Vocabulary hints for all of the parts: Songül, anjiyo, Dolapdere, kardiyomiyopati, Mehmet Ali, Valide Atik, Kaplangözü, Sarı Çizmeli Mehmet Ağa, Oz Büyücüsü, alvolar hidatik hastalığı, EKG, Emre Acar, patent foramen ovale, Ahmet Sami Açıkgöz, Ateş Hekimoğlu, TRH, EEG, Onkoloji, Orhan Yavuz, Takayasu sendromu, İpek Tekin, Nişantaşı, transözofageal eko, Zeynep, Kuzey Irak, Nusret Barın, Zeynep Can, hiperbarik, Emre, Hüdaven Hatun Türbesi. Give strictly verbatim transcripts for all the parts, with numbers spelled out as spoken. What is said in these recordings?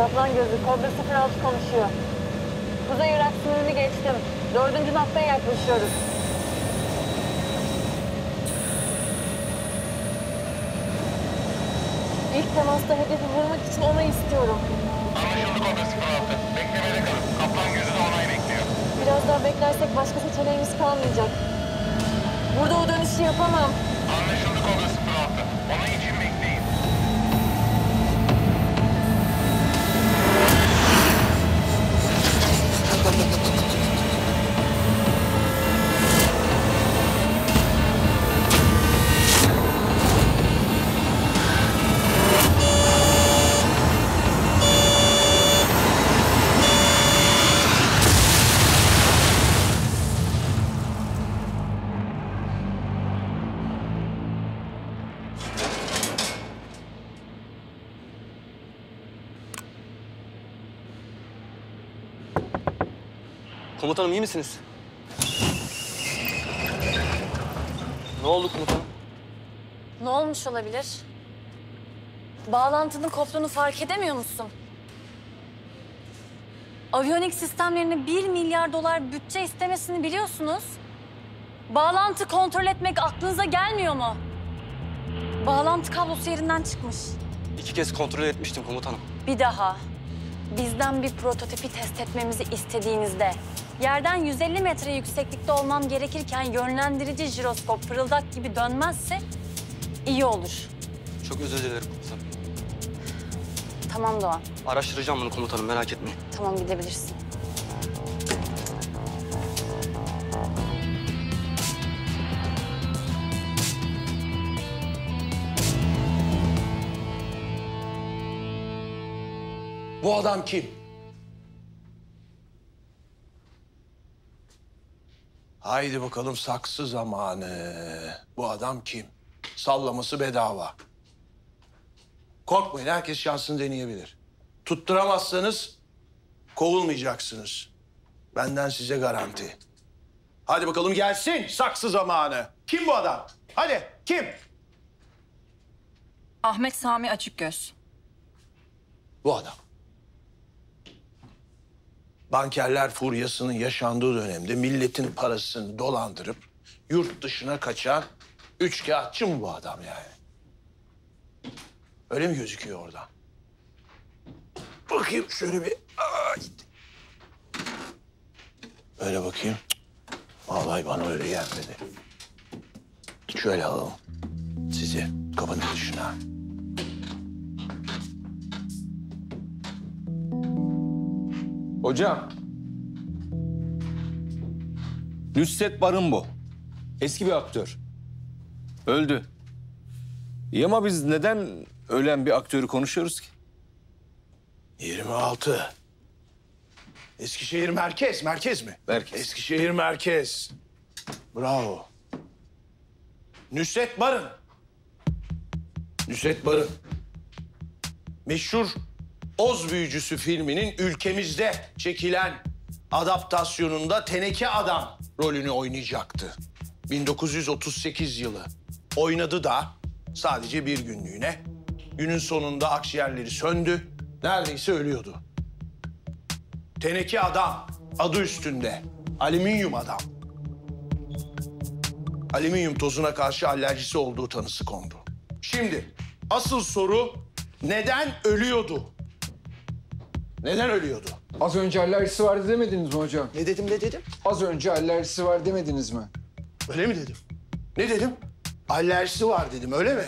Kaplangözü, Kobra sıfır altı konuşuyor. Kuzey Irak sınırını geçtim. Dördüncü noktaya yaklaşıyoruz. İlk temasta hedefi vurmak için onay istiyorum. Anlaşıldı Kobra sıfır altı. Beklemede kalın. Kaplangözü de onay bekliyor. Biraz daha beklersek başka seçeneğimiz kalmayacak. Burada o dönüşü yapamam. Anlaşıldı Kobra sıfır altı. Onay için bekleyin. Komutanım iyi misiniz? Ne oldu komutanım? Ne olmuş olabilir? Bağlantının koptuğunu fark edemiyor musun? Aviyonik sistemlerinin bir milyar dolar bütçe istemesini biliyorsunuz. Bağlantı kontrol etmek aklınıza gelmiyor mu? Bağlantı kablosu yerinden çıkmış. İki kez kontrol etmiştim komutanım. Bir daha bizden bir prototipi test etmemizi istediğinizde yerden yüz elli metre yükseklikte olmam gerekirken yönlendirici jiroskop pırıldak gibi dönmezse iyi olur. Çok özür dilerim komutanım. Tamam Doğan. Araştıracağım bunu komutanım, merak etmeyin. Tamam, gidebilirsin. Bu adam kim? Haydi bakalım saksı zamanı. Bu adam kim? Sallaması bedava. Korkmayın, herkes şansını deneyebilir. Tutturamazsanız kovulmayacaksınız. Benden size garanti. Hadi bakalım gelsin saksı zamanı. Kim bu adam? Hadi kim? Ahmet Sami Açıkgöz. Bu adam. Bankerler furyasının yaşandığı dönemde milletin parasını dolandırıp yurt dışına kaçan üçkağıtçı mı bu adam yani? Öyle mi gözüküyor oradan? Bakayım şöyle bir. Ay. Öyle bakayım. Vallahi bana öyle gelmedi. Şöyle alalım sizi kapının dışına. Hocam, Nusret Barın bu. Eski bir aktör. Öldü. İyi ama biz neden ölen bir aktörü konuşuyoruz ki? yirmi altı. Eskişehir merkez, merkez mi? Merkez. Eskişehir merkez. Bravo. Nusret Barın. Nusret Barın. Meşhur Oz Büyücüsü filminin ülkemizde çekilen adaptasyonunda Teneke Adam rolünü oynayacaktı. bin dokuz yüz otuz sekiz yılı. Oynadı da sadece bir günlüğüne. Günün sonunda akciğerleri söndü. Neredeyse ölüyordu. Teneke Adam adı üstünde. Alüminyum Adam. Alüminyum tozuna karşı alerjisi olduğu tanısı kondu. Şimdi asıl soru neden ölüyordu? Neden ölüyordu? Az önce alerjisi vardı demediniz mi hocam? Ne dedim, ne dedim? Az önce alerjisi var demediniz mi? Öyle mi dedim? Ne dedim? Alerjisi var dedim, öyle mi?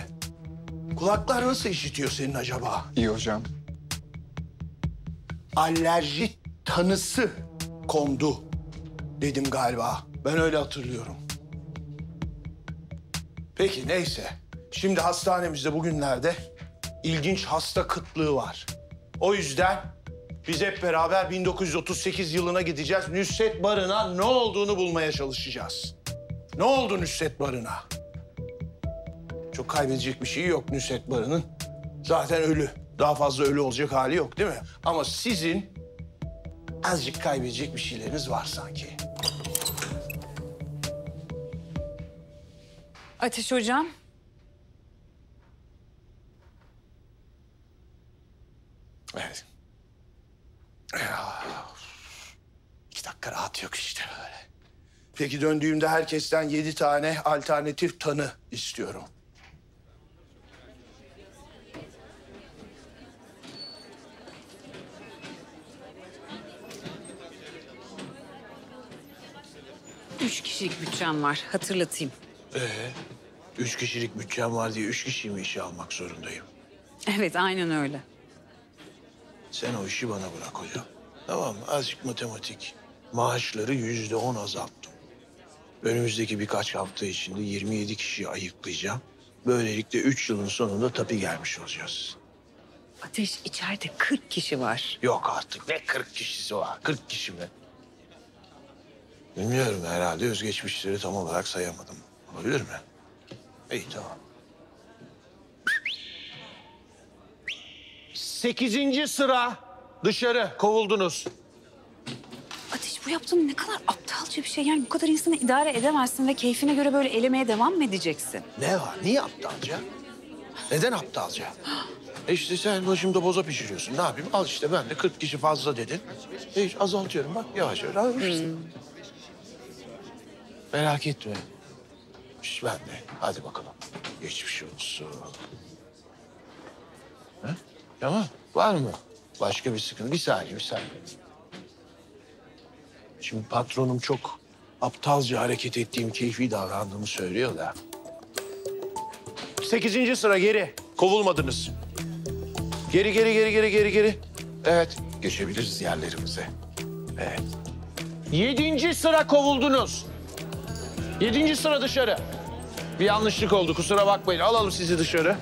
Kulaklar nasıl işitiyor senin acaba? İyi hocam. Alerji tanısı kondu dedim galiba. Ben öyle hatırlıyorum. Peki neyse. Şimdi hastanemizde bugünlerde ilginç hasta kıtlığı var. O yüzden biz hep beraber bin dokuz yüz otuz sekiz yılına gideceğiz. Nusret Barın'a ne olduğunu bulmaya çalışacağız. Ne oldu Nusret Barın'a? Çok kaybedecek bir şey yok Nusret Barın'ın. Zaten ölü. Daha fazla ölü olacak hali yok değil mi? Ama sizin azıcık kaybedecek bir şeyleriniz var sanki. Ateş hocam. Evet. Rahat yok işte böyle. Peki döndüğümde herkesten yedi tane alternatif tanı istiyorum. Üç kişilik bütçem var, hatırlatayım. Ee, üç kişilik bütçem var diye üç kişiyi mi işe almak zorundayım? Evet, aynen öyle. Sen o işi bana bırak hocam. Tamam mı? Azıcık matematik. Maaşları yüzde on azalttım. Önümüzdeki birkaç hafta içinde yirmi yedi kişiyi ayıklayacağım. Böylelikle üç yılın sonunda tabii gelmiş olacağız. Ateş, içeride kırk kişi var. Yok artık, ne kırk kişisi var? kırk kişi mi? Bilmiyorum, herhalde özgeçmişleri tam olarak sayamadım. Olabilir mi? İyi, tamam. Sekizinci sıra, dışarı kovuldunuz. Ateş, bu yaptığın ne kadar aptalca bir şey. Yani bu kadar insanı idare edemezsin ve keyfine göre böyle elemeye devam mı edeceksin? Ne var, niye aptalca? Neden aptalca? E işte sen başımda boza pişiriyorsun, ne yapayım? Al işte, ben de kırk kişi fazla dedin. E işte azaltıyorum bak, yavaş yavaş almışsın. Hmm. Merak etme. İşte ben de. Hadi bakalım. Geçmiş olsun. Ha? Tamam. Var mı? Başka bir sıkıntı. Bir saniye, bir saniye. Şimdi patronum çok aptalca hareket ettiğim, keyfi davrandığımı söylüyor da. Sekizinci sıra geri. Kovulmadınız. Geri, geri, geri, geri, geri, geri. Evet. Geçebiliriz yerlerimize. Evet. Yedinci sıra kovuldunuz. Yedinci sıra dışarı. Bir yanlışlık oldu, kusura bakmayın. Alalım sizi dışarı.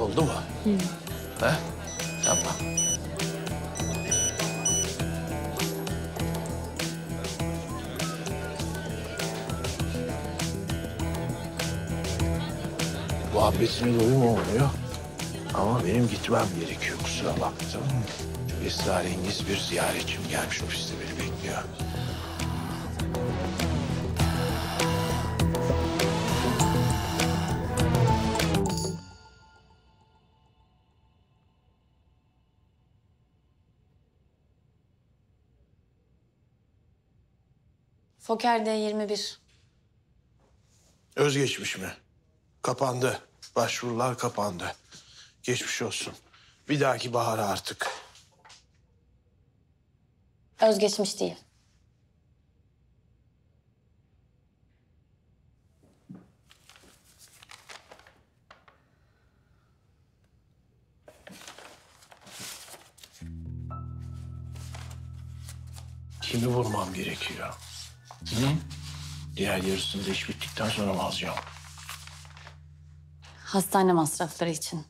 Oldu mu? Hı. Ha? Tamam. Muhabbetine doyum olmuyor. Ama benim gitmem gerekiyor, kusura bakmayın. Esrarengiz bir ziyaretçim gelmiş, ofiste beni bekliyor. Foker D yirmi bir. Özgeçmiş mi? Kapandı. Başvurular kapandı. Geçmiş olsun. Bir dahaki bahara artık. Özgeçmiş değil. Kimi vurmam gerekiyor? Hı? Diğer yarısını da iş bittikten sonra mı alacağım? Hastane masrafları için.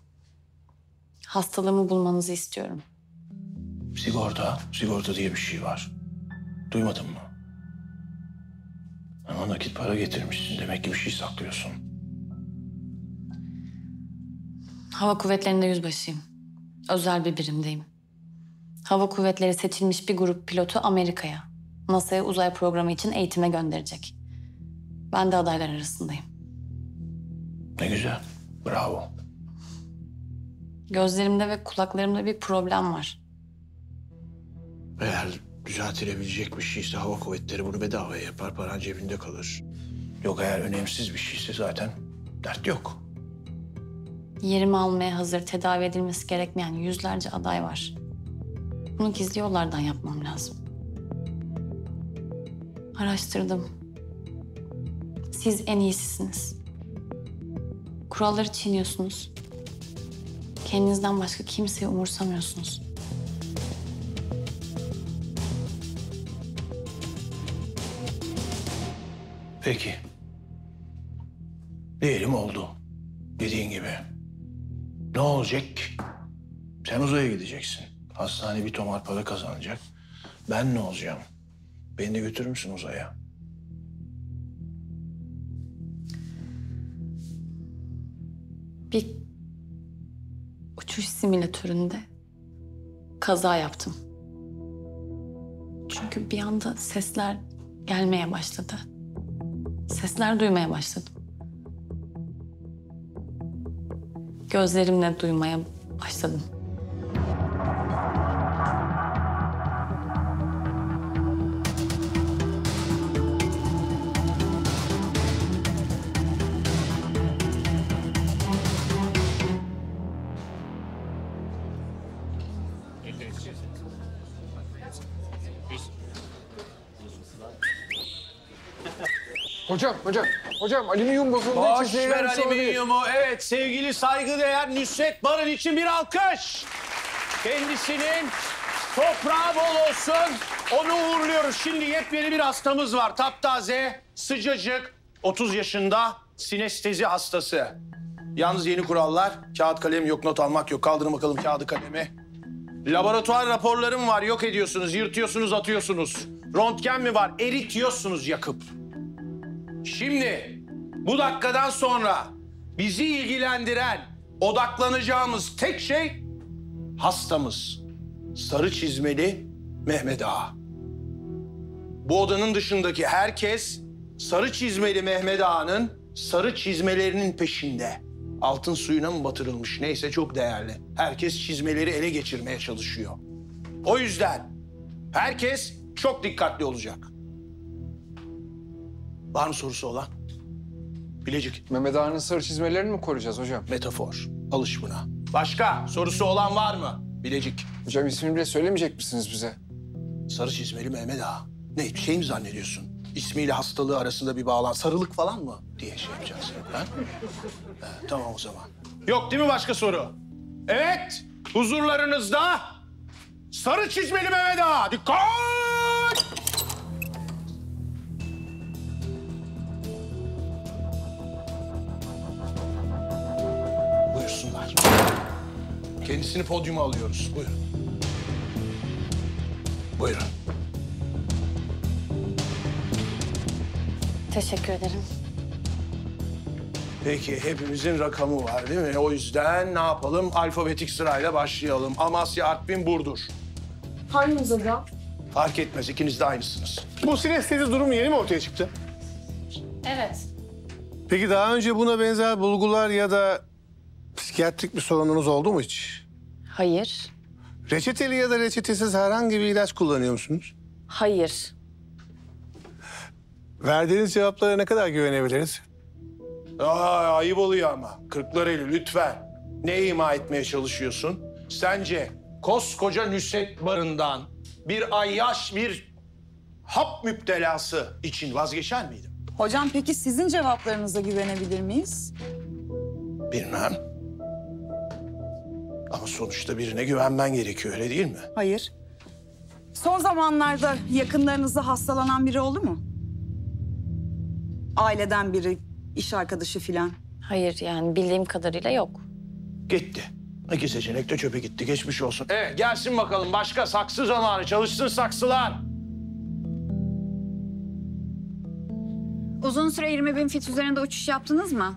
Hastalığımı bulmanızı istiyorum. Sigorta, sigorta diye bir şey var. Duymadın mı? Ama nakit para getirmişsin. Demek ki bir şey saklıyorsun. Hava Kuvvetleri'nde yüzbaşıyım. Özel bir birimdeyim. Hava Kuvvetleri seçilmiş bir grup pilotu Amerika'ya, NASA'ya uzay programı için eğitime gönderecek. Ben de adaylar arasındayım. Ne güzel. Bravo. Gözlerimde ve kulaklarımda bir problem var. Eğer düzeltilebilecek bir şeyse Hava Kuvvetleri bunu bedavaya yapar, paran cebinde kalır. Yok, eğer önemsiz bir şeyse zaten dert yok. Yerimi almaya hazır, tedavi edilmesi gerekmeyen yüzlerce aday var. Bunu gizli yollardan yapmam lazım. Araştırdım. Siz en iyisisiniz. Kuralları çiğniyorsunuz. Kendinizden başka kimseyi umursamıyorsunuz. Peki. Diyelim oldu. Dediğin gibi. Ne olacak? Sen uzaya gideceksin. Hastane bir tomar para kazanacak. Ben ne olacağım? Beni de götürür müsün uzaya? Bir uçuş simülatöründe kaza yaptım. Çünkü bir anda sesler gelmeye başladı. Sesler duymaya başladım. Gözlerimle duymaya başladım. Hocam, hocam, hocam alüminyum bozulduğu için seyirler alüminyumu. Evet, sevgili saygıdeğer Nusret Barın için bir alkış. Kendisinin toprağı bol olsun, onu uğurluyoruz. Şimdi yepyeni bir hastamız var. Taptaze, sıcacık, otuz yaşında sinestezi hastası. Yalnız yeni kurallar, kağıt kalem yok, not almak yok. Kaldırın bakalım kağıdı kalemi. Laboratuvar raporlarım var, yok ediyorsunuz, yırtıyorsunuz, atıyorsunuz. Röntgen mi var, eritiyorsunuz yakıp. Şimdi bu dakikadan sonra bizi ilgilendiren, odaklanacağımız tek şey hastamız. Sarı Çizmeli Mehmet Ağa. Bu odanın dışındaki herkes Sarı Çizmeli Mehmet Ağa'nın sarı çizmelerinin peşinde. Altın suyuna mı batırılmış? Neyse çok değerli. Herkes çizmeleri ele geçirmeye çalışıyor. O yüzden herkes çok dikkatli olacak. Var mı sorusu olan? Bilecik. Mehmet Ağa'nın sarı çizmelerini mi koruyacağız hocam? Metafor. Alış buna. Başka sorusu olan var mı? Bilecik. Hocam ismini bile söylemeyecek misiniz bize? Sarı Çizmeli Mehmet Ağa. Ne bir şey mi zannediyorsun? İsmiyle hastalığı arasında bir bağlan, sarılık falan mı diye şey yapacağız. Ha? Ha, tamam o zaman. Yok değil mi başka soru? Evet, huzurlarınızda Sarı Çizmeli Mehmet Ağa. Dikkat! Buyursunlar. Kendisini podyuma alıyoruz. Buyurun. Buyurun. Teşekkür ederim. Peki, hepimizin rakamı var değil mi? O yüzden ne yapalım? Alfabetik sırayla başlayalım. Amasya, Artvin, Burdur. Hanginiz hocam? Fark etmez, ikiniz de aynısınız. Bu sinestezi durum yeni mi ortaya çıktı? Evet. Peki daha önce buna benzer bulgular ya da psikiyatrik bir sorununuz oldu mu hiç? Hayır. Reçeteli ya da reçetesiz herhangi bir ilaç kullanıyor musunuz? Hayır. Verdiğiniz cevaplara ne kadar güvenebiliriz? Aa, ayıp oluyor ama. Kırklareli lütfen. Ne ima etmeye çalışıyorsun? Sence koskoca Nusret Barın'dan bir ayyaş bir hap müptelası için vazgeçer miydim? Hocam peki sizin cevaplarınıza güvenebilir miyiz? Bilmem. Ama sonuçta birine güvenmen gerekiyor öyle değil mi? Hayır. Son zamanlarda yakınlarınızda hastalanan biri oldu mu? Aileden biri, iş arkadaşı filan. Hayır yani bildiğim kadarıyla yok. Gitti. İki seçenek de çöpe gitti. Geçmiş olsun. Evet gelsin bakalım başka saksı zamanı. Çalışsın saksılar. Uzun süre yirmi bin fit üzerinde uçuş yaptınız mı?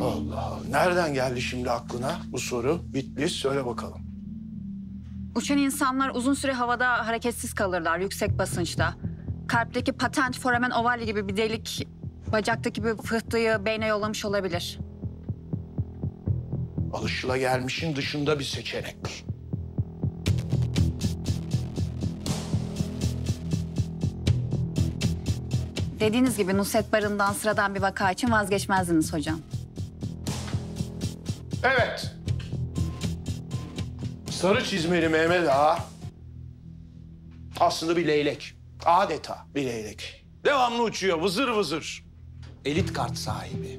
Allah Allah. Nereden geldi şimdi aklına bu soru? Bitlis söyle bakalım. Uçan insanlar uzun süre havada hareketsiz kalırlar yüksek basınçta. Kalpteki patent foramen ovali gibi bir delik bacaktaki bir fıhtıyı beyne yollamış olabilir. Alışılagelmişin dışında bir seçenek. Dediğiniz gibi Nusret Barın'dan sıradan bir vaka için vazgeçmezdiniz hocam. Evet. Sarı Çizmeli Mehmet Ağa aslında bir leylek. Adeta bir leylek. Devamlı uçuyor vızır vızır. Elit kart sahibi.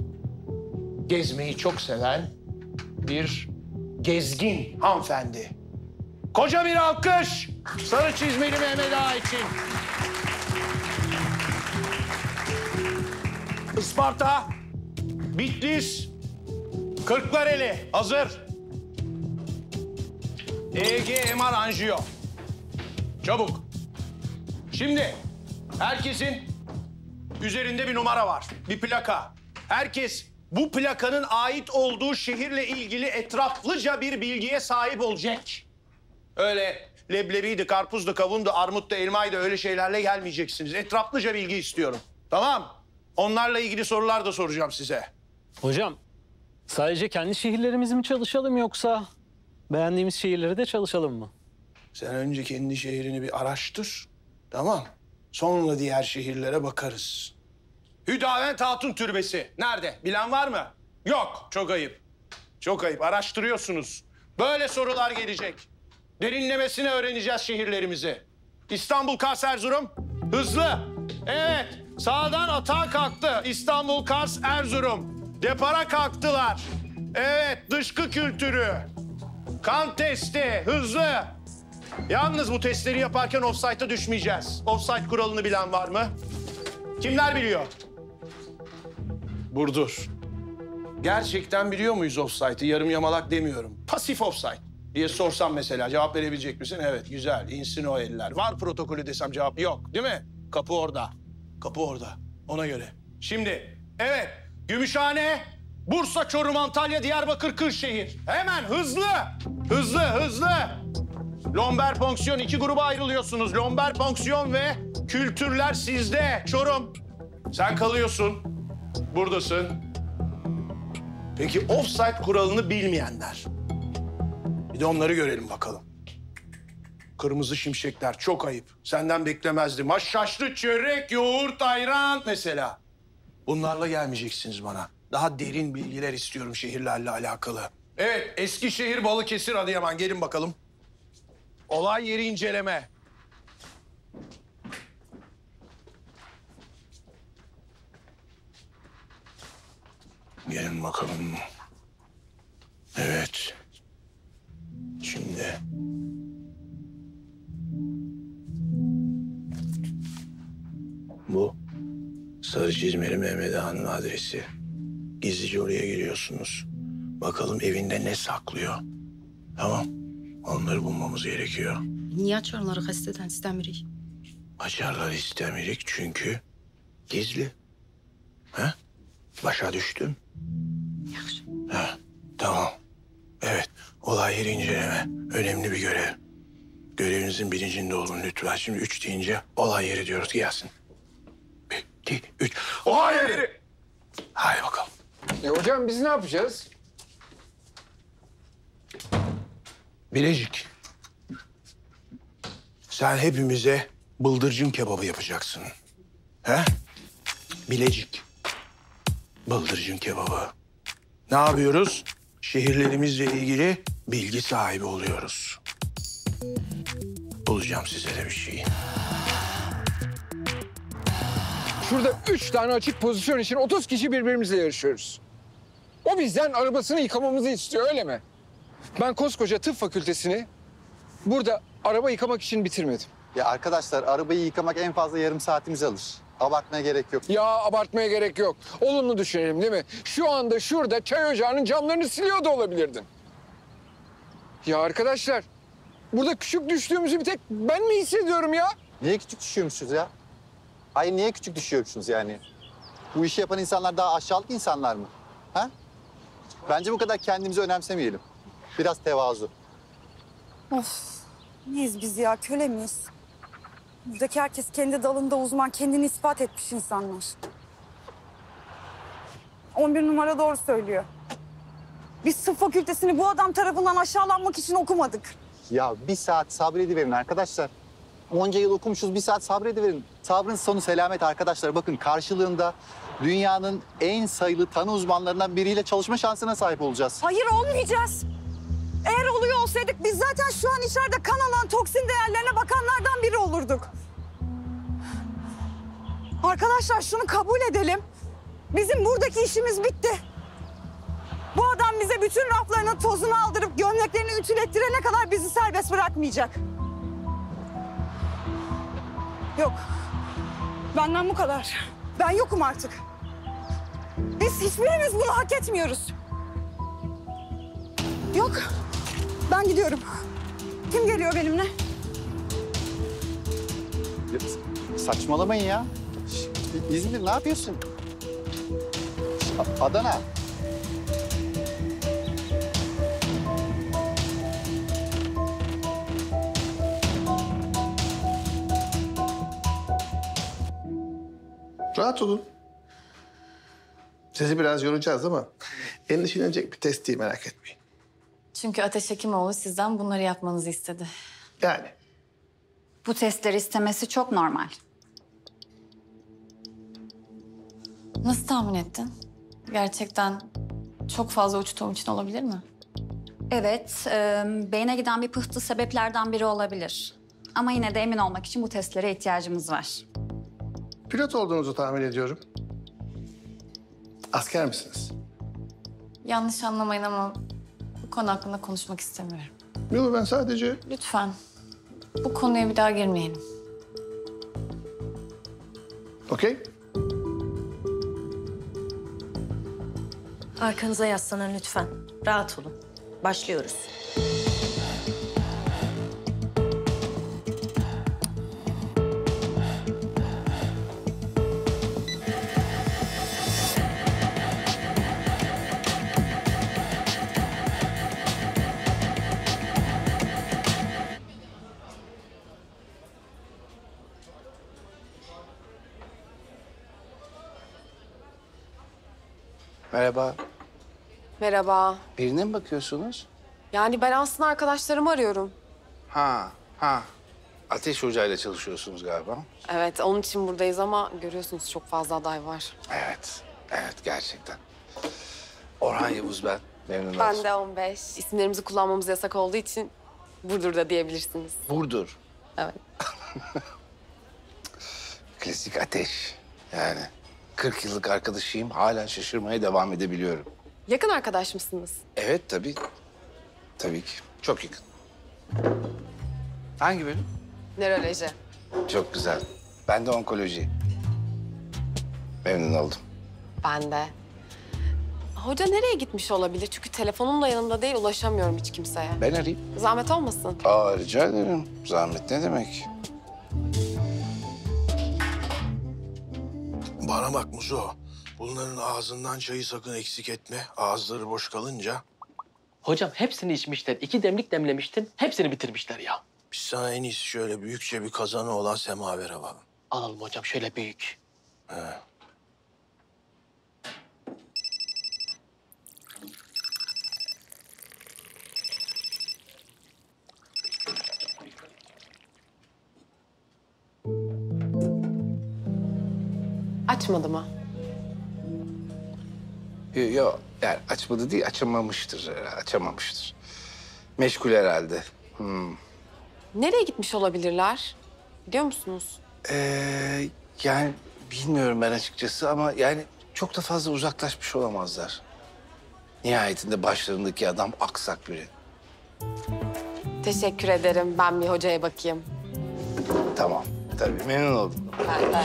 Gezmeyi çok seven bir gezgin hanımefendi. Koca bir alkış Sarı Çizmeli Mehmet Ağa için. Isparta, Bitlis, Kırklareli hazır. E G, M R, anjiyo. Çabuk. Şimdi herkesin üzerinde bir numara var, bir plaka. Herkes bu plakanın ait olduğu şehirle ilgili etraflıca bir bilgiye sahip olacak. Öyle leblebiydi, karpuzdu, kavundu, armuttu, elmaydı öyle şeylerle gelmeyeceksiniz. Etraflıca bilgi istiyorum. Tamam? Onlarla ilgili sorular da soracağım size. Hocam, sadece kendi şehirlerimizi mi çalışalım yoksa... Beğendiğimiz şehirleri de çalışalım mı? Sen önce kendi şehrini bir araştır. Tamam. Sonra diğer şehirlere bakarız. Hüdaven Hatun Türbesi. Nerede? Bilen var mı? Yok, çok ayıp. Çok ayıp, araştırıyorsunuz. Böyle sorular gelecek. Derinlemesine öğreneceğiz şehirlerimizi. İstanbul, Kars, Erzurum. Hızlı. Evet, sağdan atağa kalktı. İstanbul, Kars, Erzurum. Depara kalktılar. Evet, dışkı kültürü. Kan testi, hızlı. Yalnız bu testleri yaparken ofsayta düşmeyeceğiz. Ofsayt kuralını bilen var mı? Kimler biliyor? Burdur. Gerçekten biliyor muyuz ofsaytı? Yarım yamalak demiyorum. Pasif ofsayt diye sorsam mesela cevap verebilecek misin? Evet, güzel. İnsin o eller. Var protokolü desem cevap yok, değil mi? Kapı orada. Kapı orada. Ona göre. Şimdi, evet. Gümüşhane, Bursa, Çorum, Antalya, Diyarbakır, Kırşehir. Hemen hızlı. Hızlı, hızlı. Lomber fonksiyon. İki gruba ayrılıyorsunuz. Lomber fonksiyon ve kültürler sizde. Çorum. Sen kalıyorsun. Buradasın. Peki offside kuralını bilmeyenler. Bir de onları görelim bakalım. Kırmızı şimşekler çok ayıp. Senden beklemezdim. Şaşlı çörek, yoğurt, ayran mesela. Bunlarla gelmeyeceksiniz bana. Daha derin bilgiler istiyorum şehirlerle alakalı. Evet, Eskişehir, Balıkesir, Adıyaman. Gelin bakalım. Olay yeri inceleme. Gelin bakalım. Evet. Şimdi. Bu Sarı Çizmeli Mehmet Ağa'nın adresi. Gizlice oraya giriyorsunuz. Bakalım evinde ne saklıyor. Tamam. Onları bulmamız gerekiyor. Niye açarlar hasteden istemirik? Açarlar istemirik çünkü gizli. Ha? Başa düştüm. Yaxşı. Ha, tamam. Evet, olay yeri inceleme. Önemli bir görev. Görevinizin bilincinde olun lütfen. Şimdi üç deyince olay yeri diyoruz. Gelsin. Bir, iki, üç. Olay yeri! Haydi bakalım. E hocam biz ne yapacağız? Bilecik. Sen hepimize bıldırcın kebabı yapacaksın. He? Bilecik. Bıldırcın kebabı. Ne yapıyoruz? Şehirlerimizle ilgili bilgi sahibi oluyoruz. Bulacağım size de bir şey. Şurada üç tane açık pozisyon için otuz kişi birbirimizle yarışıyoruz. O bizden arabasını yıkamamızı istiyor, öyle mi? Ben koskoca tıp fakültesini burada araba yıkamak için bitirmedim. Ya arkadaşlar, arabayı yıkamak en fazla yarım saatimizi alır. Abartmaya gerek yok. Ya abartmaya gerek yok. Olumlu düşünelim, değil mi? Şu anda şurada çay ocağının camlarını siliyor da olabilirdin. Ya arkadaşlar, burada küçük düştüğümüzü bir tek ben mi hissediyorum ya? Niye küçük düşüyormuşuz ya? Hayır, niye küçük düşüyormuşuz yani? Bu işi yapan insanlar daha aşağılık insanlar mı? Ha? Bence bu kadar kendimizi önemsemeyelim. Biraz tevazu. Of, neyiz biz ya? Köle miyiz? Buradaki herkes kendi dalında uzman, kendini ispat etmiş insanlar. on bir numara doğru söylüyor. Biz tıp fakültesini bu adam tarafından aşağılanmak için okumadık. Ya bir saat sabrediverin arkadaşlar. Onca yıl okumuşuz, bir saat sabrediverin. Sabrın sonu selamet arkadaşlar. Bakın karşılığında dünyanın en sayılı tanı uzmanlarından biriyle çalışma şansına sahip olacağız. Hayır, olmayacağız. Eğer oluyor olsaydık biz zaten şu an içeride kan alan toksin değerlerine bakanlardan biri olurduk. Arkadaşlar şunu kabul edelim. Bizim buradaki işimiz bitti. Bu adam bize bütün raflarının tozunu aldırıp gömleklerini ütülettirene kadar bizi serbest bırakmayacak. Yok. Benden bu kadar. Ben yokum artık. Biz hiçbirimiz bunu hak etmiyoruz. Yok. Ben gidiyorum. Kim geliyor benimle? Saçmalamayın ya. İzmir, ne yapıyorsun? Adana. Rahat olun. Sizi biraz yoracağız ama endişelenecek bir test değil, merak etmeyin. Çünkü Ateş Hekimoğlu sizden bunları yapmanızı istedi. Yani? Bu testleri istemesi çok normal. Nasıl tahmin ettin? Gerçekten Çok fazla uçtuğum için olabilir mi? Evet, e, beyne giden bir pıhtı sebeplerden biri olabilir. Ama yine de emin olmak için bu testlere ihtiyacımız var. Pilot olduğunuzu tahmin ediyorum. Asker misiniz? Yanlış anlamayın ama bu konu hakkında konuşmak istemiyorum. Yok, ben sadece... Lütfen, bu konuya bir daha girmeyelim. Okey. Arkanıza yaslanın lütfen. Rahat olun. Başlıyoruz. Merhaba. Merhaba. Birine mi bakıyorsunuz? Yani ben aslında arkadaşlarımı arıyorum. Ha, ha. Ateş Hoca'yla çalışıyorsunuz galiba. Evet, onun için buradayız ama görüyorsunuz çok fazla aday var. Evet, evet gerçekten. Orhan Yavuz ben, memnun ben olsun. Ben de on beş. İsimlerimizi kullanmamız yasak olduğu için Burdur'da diyebilirsiniz. Burdur? Evet. Klasik Ateş yani. kırk yıllık arkadaşıyım, hala şaşırmaya devam edebiliyorum. Yakın arkadaş mısınız? Evet, tabii. Tabii ki. Çok yakın. Hangi bölüm? Nöroloji. Çok güzel. Ben de onkoloji. Memnun oldum. Ben de. Hoca nereye gitmiş olabilir? Çünkü telefonum da yanımda değil, ulaşamıyorum hiç kimseye. Ben arayayım. Zahmet olmasın? Aa, rica ederim. Zahmet ne demek? Bana bak Muzo, bunların ağzından çayı sakın eksik etme. Ağızları boş kalınca... Hocam hepsini içmişler. İki demlik demlemiştin, hepsini bitirmişler ya. Biz sana en iyisi şöyle büyükçe bir kazanı olan semaver alalım. Alalım hocam, şöyle büyük. He. Açmadı mı? Yok, yo, yani açmadı değil, açamamıştır, açamamıştır. Meşgul herhalde. Hmm. Nereye gitmiş olabilirler? Biliyor musunuz? Ee, yani bilmiyorum ben açıkçası ama yani çok da fazla uzaklaşmış olamazlar. Nihayetinde başlarındaki adam aksak biri. Teşekkür ederim, ben bir hocaya bakayım. Tamam, tabii memnun oldum. Ben de.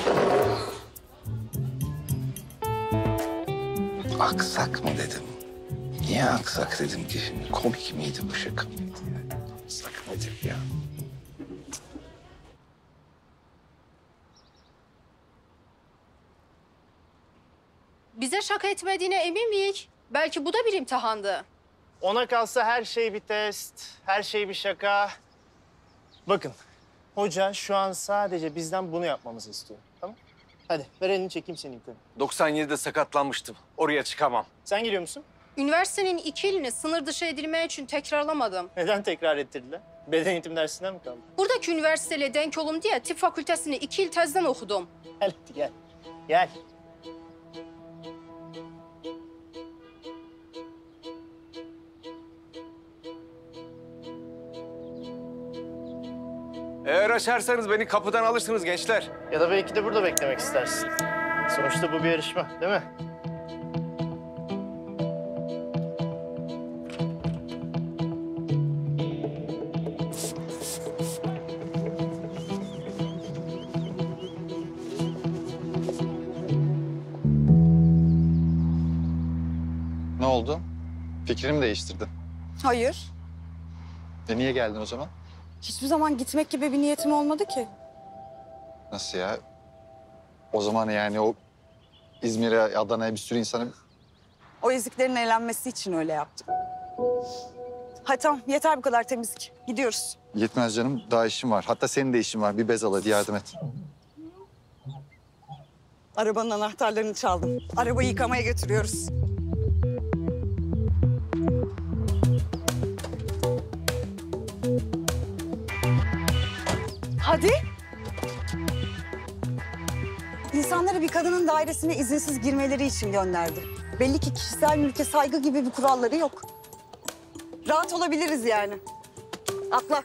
Aksak mı dedim? Niye aksak dedim ki şimdi? Komik miydi bu, şaka mıydı yani? Aksak nedir ya? Bize şaka etmediğine emin miyiz? Belki bu da bir imtihandı. Ona kalsa her şey bir test, her şey bir şaka. Bakın, hoca şu an sadece bizden bunu yapmamızı istiyor, tamam? Hadi, ver elini çekeyim seni yukarı. doksan yedide sakatlanmıştım. Oraya çıkamam. Sen geliyor musun? Üniversitenin iki ilini sınır dışı edilmeye için tekrarlamadım. Neden tekrar ettirdiler? Beden eğitim dersinden mi kaldın? Buradaki üniversiteyle denk olum diye tıp fakültesini iki yıl tezden okudum. Gel hadi gel. Gel. Eğer açarsanız beni kapıdan alırsınız gençler. Ya da belki de burada beklemek istersin. Sonuçta bu bir yarışma, değil mi? Ne oldu? Fikrimi değiştirdin. Hayır. E niye geldin o zaman? Hiçbir zaman gitmek gibi bir niyetim olmadı ki. Nasıl ya? O zaman yani o İzmir'e, Adana'ya bir sürü insanı... O eziklerin eğlenmesi için öyle yaptım. Hay tamam, yeter bu kadar temizlik. Gidiyoruz. Yetmez canım, daha işim var. Hatta senin de işin var. Bir bez al hadi, yardım et. Arabanın anahtarlarını çaldım. Arabayı yıkamaya götürüyoruz. Hadi. İnsanlar Bunları bir kadının dairesine izinsiz girmeleri için gönderdi. Belli ki kişisel mülke saygı gibi bir kuralları yok. Rahat olabiliriz yani. Atla.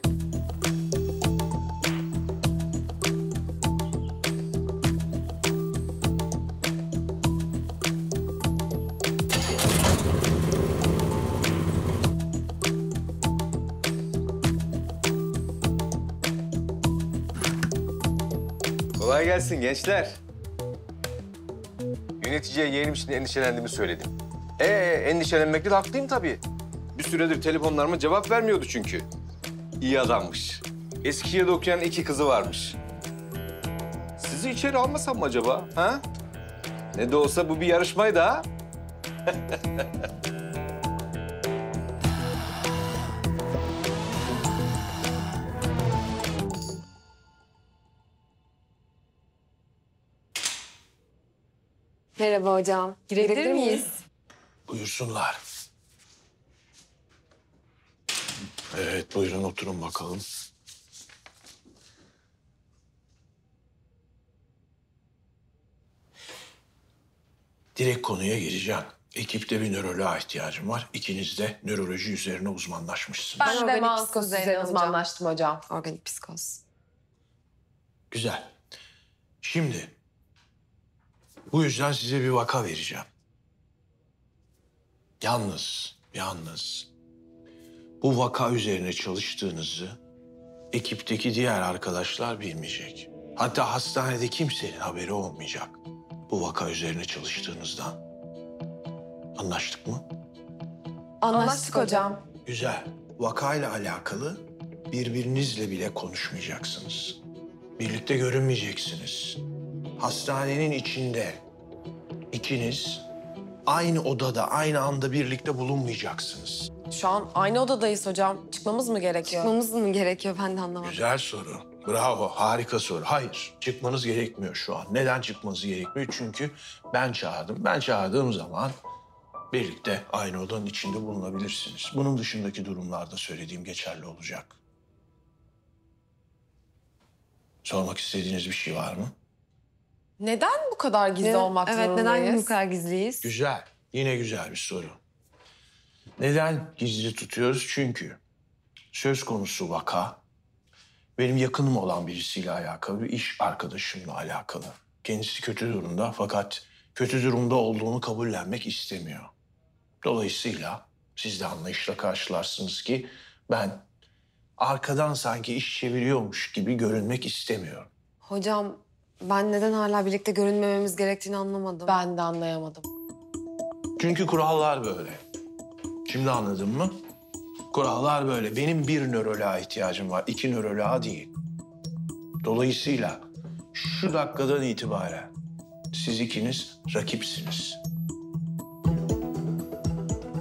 Kolay gelsin gençler. Yöneticiye yeğenim için endişelendiğimi söyledim. Ee endişelenmekte de haklıyım tabii. Bir süredir telefonlarıma cevap vermiyordu çünkü. İyi adammış. Eskişehir'de okuyan iki kızı varmış. Sizi içeri almasam mı acaba? Ha? Ne de olsa bu bir yarışmaydı ha. Merhaba hocam. Girebilir miyiz? Buyursunlar. Evet, buyurun oturun bakalım. Direkt konuya gireceğim. Ekipte bir nöroloğa ihtiyacım var. İkiniz de nöroloji üzerine uzmanlaşmışsınız. Ben, ben organik psikoz üzerine uzmanlaştım hocam. Organik psikoz. Güzel. Şimdi... Bu yüzden size bir vaka vereceğim. Yalnız, yalnız bu vaka üzerine çalıştığınızı ekipteki diğer arkadaşlar bilmeyecek. Hatta hastanede kimsenin haberi olmayacak bu vaka üzerine çalıştığınızdan. Anlaştık mı? Anlaştık, Anlaştık hocam. Güzel. Vakayla alakalı birbirinizle bile konuşmayacaksınız. Birlikte görünmeyeceksiniz. Hastanenin içinde ikiniz aynı odada, aynı anda birlikte bulunmayacaksınız. Şu an aynı odadayız hocam. Çıkmamız mı gerekiyor? Çıkmamız mı gerekiyor? Ben de anlamadım. Güzel soru. Bravo, harika soru. Hayır, çıkmanız gerekmiyor şu an. Neden çıkmanız gerekmiyor? Çünkü ben çağırdım. Ben çağırdığım zaman birlikte aynı odanın içinde bulunabilirsiniz. Bunun dışındaki durumlarda söylediğim geçerli olacak. Sormak istediğiniz bir şey var mı? Neden bu kadar gizli ne, olmak evet, zorundayız? Evet, neden bu kadar gizliyiz? Güzel, yine güzel bir soru. Neden gizli tutuyoruz? Çünkü söz konusu vaka benim yakınım olan birisiyle alakalı, bir iş arkadaşımla alakalı. Kendisi kötü durumda fakat kötü durumda olduğunu kabullenmek istemiyor. Dolayısıyla siz de anlayışla karşılarsınız ki ben arkadan sanki iş çeviriyormuş gibi görünmek istemiyorum. Hocam... Ben neden hala birlikte görünmememiz gerektiğini anlamadım. Ben de anlayamadım. Çünkü kurallar böyle. Şimdi anladın mı? Kurallar böyle. Benim bir nöroloğa ihtiyacım var. İki nöroloğa değil. Dolayısıyla şu dakikadan itibaren siz ikiniz rakipsiniz.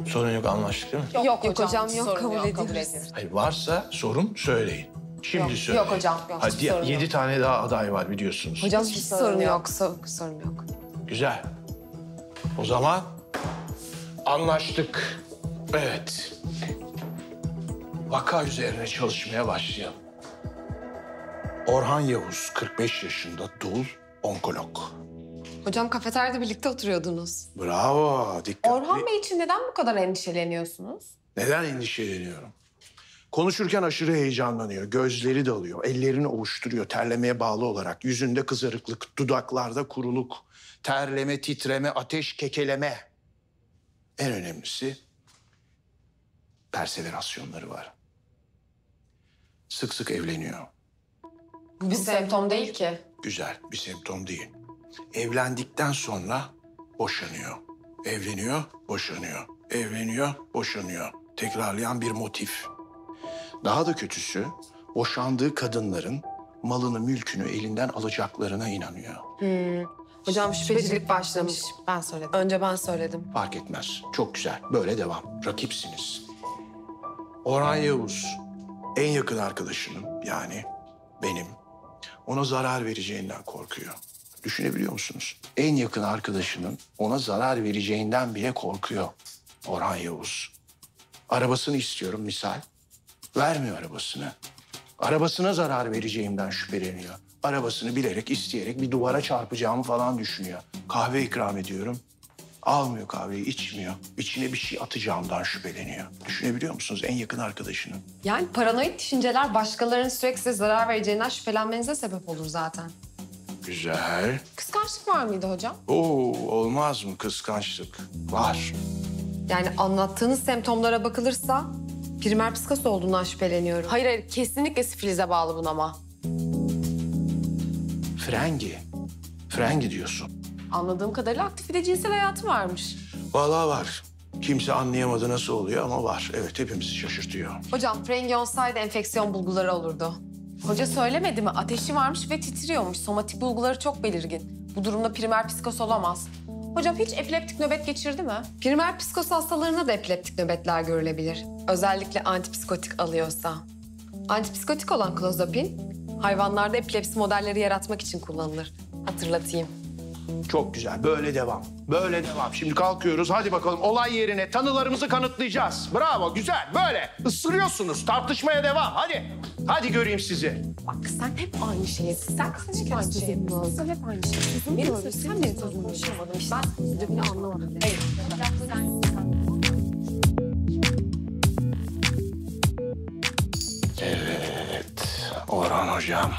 Sorun yok, anlaştık değil mi? Yok, yok, yok hocam, hocam yok, kabul ediyoruz. Hayır, varsa sorun söyleyin. Şimdi söyle. Yok hocam, yok. Hadi ya, yedi yok. Tane daha aday var biliyorsunuz. Hocam hiç, hiç sorun yok. yok, sorun yok. Güzel. O zaman anlaştık. Evet. Vaka üzerine çalışmaya başlayalım. Orhan Yavuz, kırk beş yaşında, dul, onkolog. Hocam kafeteryada birlikte oturuyordunuz. Bravo, dikkatli. Orhan Bey için neden bu kadar endişeleniyorsunuz? Neden endişeleniyorum? Konuşurken aşırı heyecanlanıyor, gözleri dalıyor, ellerini ovuşturuyor terlemeye bağlı olarak. Yüzünde kızarıklık, dudaklarda kuruluk, terleme, titreme, ateş, kekeleme. En önemlisi perseverasyonları var. Sık sık evleniyor. Bu bir semptom değil ki. Güzel, bir semptom değil. Evlendikten sonra boşanıyor. Evleniyor, boşanıyor. Evleniyor, boşanıyor. Tekrarlayan bir motif. Daha da kötüsü, boşandığı kadınların malını, mülkünü elinden alacaklarına inanıyor. Hmm. Hocam şüphecilik başlamış. Ben söyledim. Önce ben söyledim. Fark etmez. Çok güzel. Böyle devam. Rakipsiniz. Orhan Yavuz, en yakın arkadaşının, yani benim, ona zarar vereceğinden korkuyor. Düşünebiliyor musunuz? En yakın arkadaşının ona zarar vereceğinden bile korkuyor Orhan Yavuz. Arabasını istiyorum misal. Vermiyor arabasını. Arabasına zarar vereceğimden şüpheleniyor. Arabasını bilerek, isteyerek bir duvara çarpacağımı falan düşünüyor. Kahve ikram ediyorum. Almıyor kahveyi, içmiyor. İçine bir şey atacağımdan şüpheleniyor. Düşünebiliyor musunuz en yakın arkadaşını? Yani paranoid düşünceler başkalarının sürekli size zarar vereceğinden şüphelenmenize sebep olur zaten. Güzel. Kıskançlık var mıydı hocam? Oo, olmaz mı kıskançlık? Var. Yani anlattığınız semptomlara bakılırsa primer psikoz olduğundan şüpheleniyorum. Hayır hayır, kesinlikle sifilize bağlı bunama. Frengi. Frengi diyorsun. Anladığım kadarıyla aktif bir de cinsel hayatı varmış. Vallahi var. Kimse anlayamadı nasıl oluyor ama var. Evet, hepimizi şaşırtıyor. Hocam frengi olsaydı enfeksiyon bulguları olurdu. Hoca söylemedi mi? Ateşi varmış ve titriyormuş. Somatik bulguları çok belirgin. Bu durumda primer psikoz olamaz. Hocam hiç epileptik nöbet geçirdi mi? Primer psikoz hastalarında da epileptik nöbetler görülebilir. Özellikle antipsikotik alıyorsa. Antipsikotik olan klozapin hayvanlarda epilepsi modelleri yaratmak için kullanılır. Hatırlatayım. Çok güzel. Böyle devam. Böyle devam. Şimdi kalkıyoruz. Hadi bakalım olay yerine tanılarımızı kanıtlayacağız. Bravo. Güzel. Böyle. Isırıyorsunuz. Tartışmaya devam. Hadi. Hadi göreyim sizi. Bak sen hep aynı şeyi. Sen hep aynı şeyi. Sen hep aynı şeyi. Benim sözüm. Sen benim sözümü yaşamadın. Ben sözümünü anlamadım. Hayır. Evet. Orhan hocam.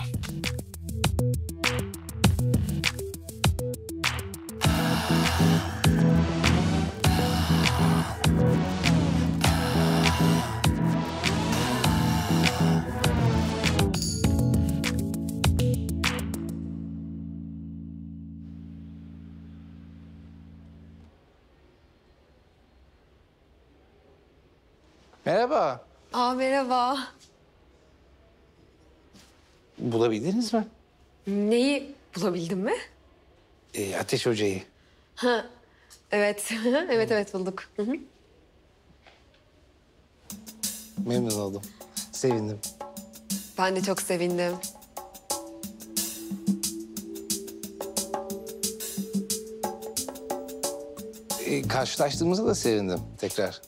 Merhaba. Aa, merhaba. Bulabildiniz mi? Neyi bulabildin mi? Ee, Ateş Hoca'yı. Ha, evet. evet, evet bulduk. Hı -hı. Memnun oldum. Sevindim. Ben de çok sevindim. Ee, karşılaştığımıza da sevindim tekrar.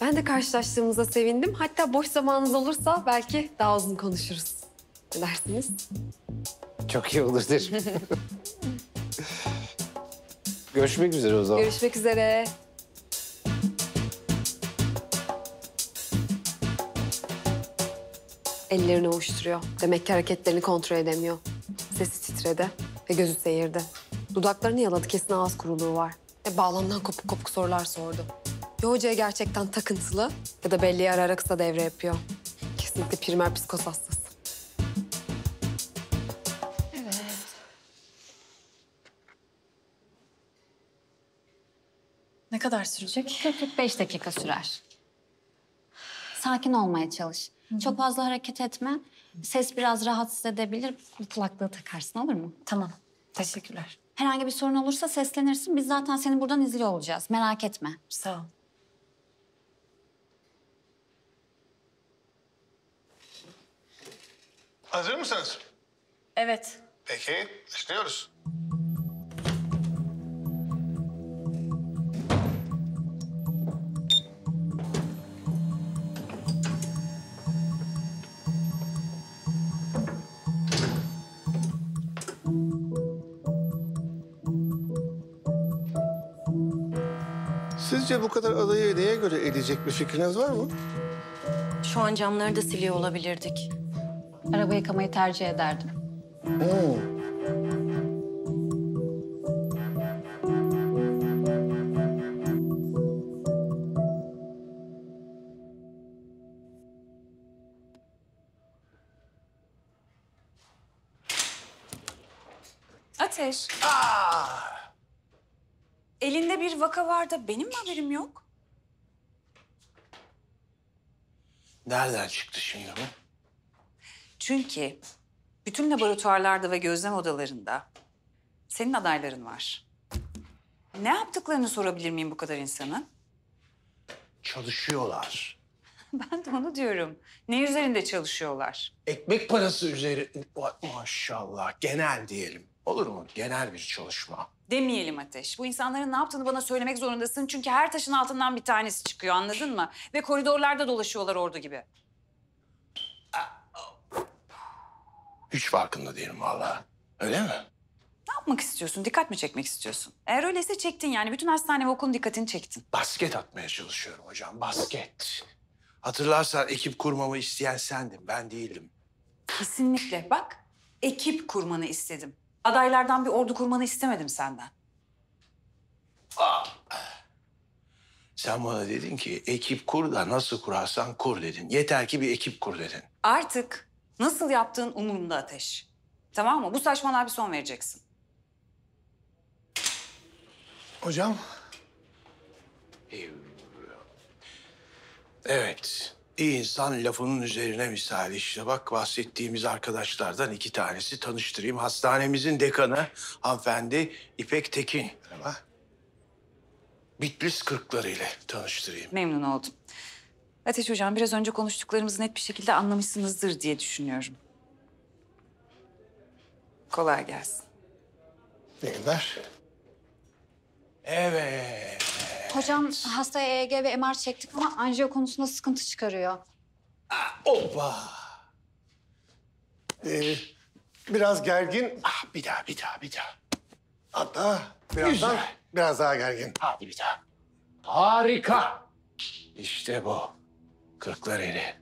Ben de karşılaştığımıza sevindim. Hatta boş zamanınız olursa belki daha uzun konuşuruz. Ne dersiniz? Çok iyi olur derim. Görüşmek üzere o zaman. Görüşmek üzere. Ellerini ovuşturuyor. Demek ki hareketlerini kontrol edemiyor. Sesi titredi ve gözü seyirdi. Dudaklarını yaladı. Kesin ağız kuruluğu var. Ve bağlamdan kopuk kopuk sorular sordu. Ya hocaya gerçekten takıntılı ya da belleği ara ara kısa devre yapıyor. Kesinlikle primer psikoz hastası. Evet. Ne kadar sürecek? kırk beş dakika sürer. Sakin olmaya çalış. Hı-hı. Çok fazla hareket etme. Ses biraz rahatsız edebilir. Kulaklığı takarsın, olur mu? Tamam. Teşekkürler. Herhangi bir sorun olursa seslenirsin. Biz zaten seni buradan izliyor olacağız. Merak etme. Sağ ol. Hazır mısınız? Evet. Peki, başlıyoruz. Sizce bu kadar adayı neye göre edecek bir fikriniz var mı? Şu an camları da siliyor olabilirdik. Araba yıkamayı tercih ederdim. Oo. Ateş. Aa! Elinde bir vaka var da benim mi haberim yok? Nereden çıktı şimdi bu? Çünkü bütün laboratuvarlarda ve gözlem odalarında senin adayların var. Ne yaptıklarını sorabilir miyim bu kadar insanın? Çalışıyorlar. Ben de onu diyorum. Ne üzerinde çalışıyorlar? Ekmek parası üzeri... Maşallah, genel diyelim. Olur mu? Genel bir çalışma. Demeyelim Ateş. Bu insanların ne yaptığını bana söylemek zorundasın. Çünkü her taşın altından bir tanesi çıkıyor, anladın mı? Ve koridorlarda dolaşıyorlar ordu gibi. Hiç farkında değilim vallahi. Öyle mi? Ne yapmak istiyorsun? Dikkat mi çekmek istiyorsun? Eğer öyleyse çektin yani. Bütün hastane ve okulun dikkatini çektin. Basket atmaya çalışıyorum hocam. Basket. Hatırlarsan ekip kurmamı isteyen sendin. Ben değildim. Kesinlikle. Bak, ekip kurmanı istedim. Adaylardan bir ordu kurmanı istemedim senden. Aa. Sen bana dedin ki ekip kur da nasıl kurarsan kur dedin. Yeter ki bir ekip kur dedin. Artık nasıl yaptığın umurumda Ateş. Tamam mı? Bu saçmalığa bir son vereceksin. Hocam. Evet. İyi insan lafının üzerine misali işte. Bak bahsettiğimiz arkadaşlardan iki tanesi tanıştırayım. Hastanemizin dekanı hanımefendi İpek Tekin. Merhaba. Bitlis Kırkları ile tanıştırayım. Memnun oldum. Ateş hocam biraz önce konuştuklarımızı net bir şekilde anlamışsınızdır diye düşünüyorum. Kolay gelsin. İyi günler. Evet. Hocam hastaya E E G ve M R çektik ama anjiyo konusunda sıkıntı çıkarıyor. Ah, oba. Ee, biraz gergin. Ah, bir daha, bir daha, bir daha. Hatta biraz daha, biraz daha gergin. Hadi bir daha. Harika. İşte bu. Kırklareli.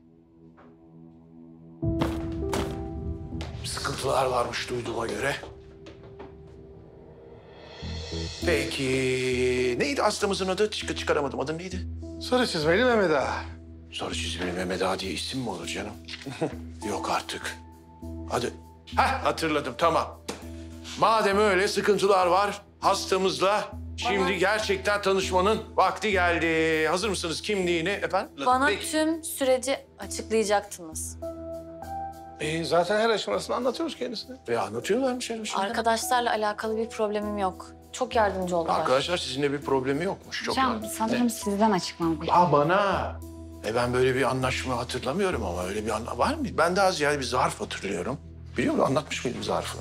Sıkıntılar varmış duyduğuma göre. Peki neydi hastamızın adı? Çık çıkaramadım. Adı neydi? Sarı Çizmeli Mehmet Ağa. Sarı Çizmeli Mehmet Ağa diye isim mi olur canım? Yok artık. Hadi. Hah, hatırladım, tamam. Madem öyle sıkıntılar var hastamızla şimdi bana... gerçekten tanışmanın vakti geldi. Hazır mısınız kimliğini efendim? Bana Peki. tüm süreci açıklayacaktınız. E, zaten her aşamasını anlatıyoruz kendisine. E, anlatıyorlarmış her aşamasını. Arkadaşlarla alakalı bir problemim yok. Çok yardımcı oldular. Arkadaşlar sizinle bir problemi yokmuş. Çok Hocam yardımcı. sanırım ne? sizden açıklamam gerekiyor. Aa bana. E, ben böyle bir anlaşma hatırlamıyorum ama öyle bir anla... Var mı? Ben daha ziyade bir zarf hatırlıyorum. Biliyor musun? Anlatmış mıydım zarfı?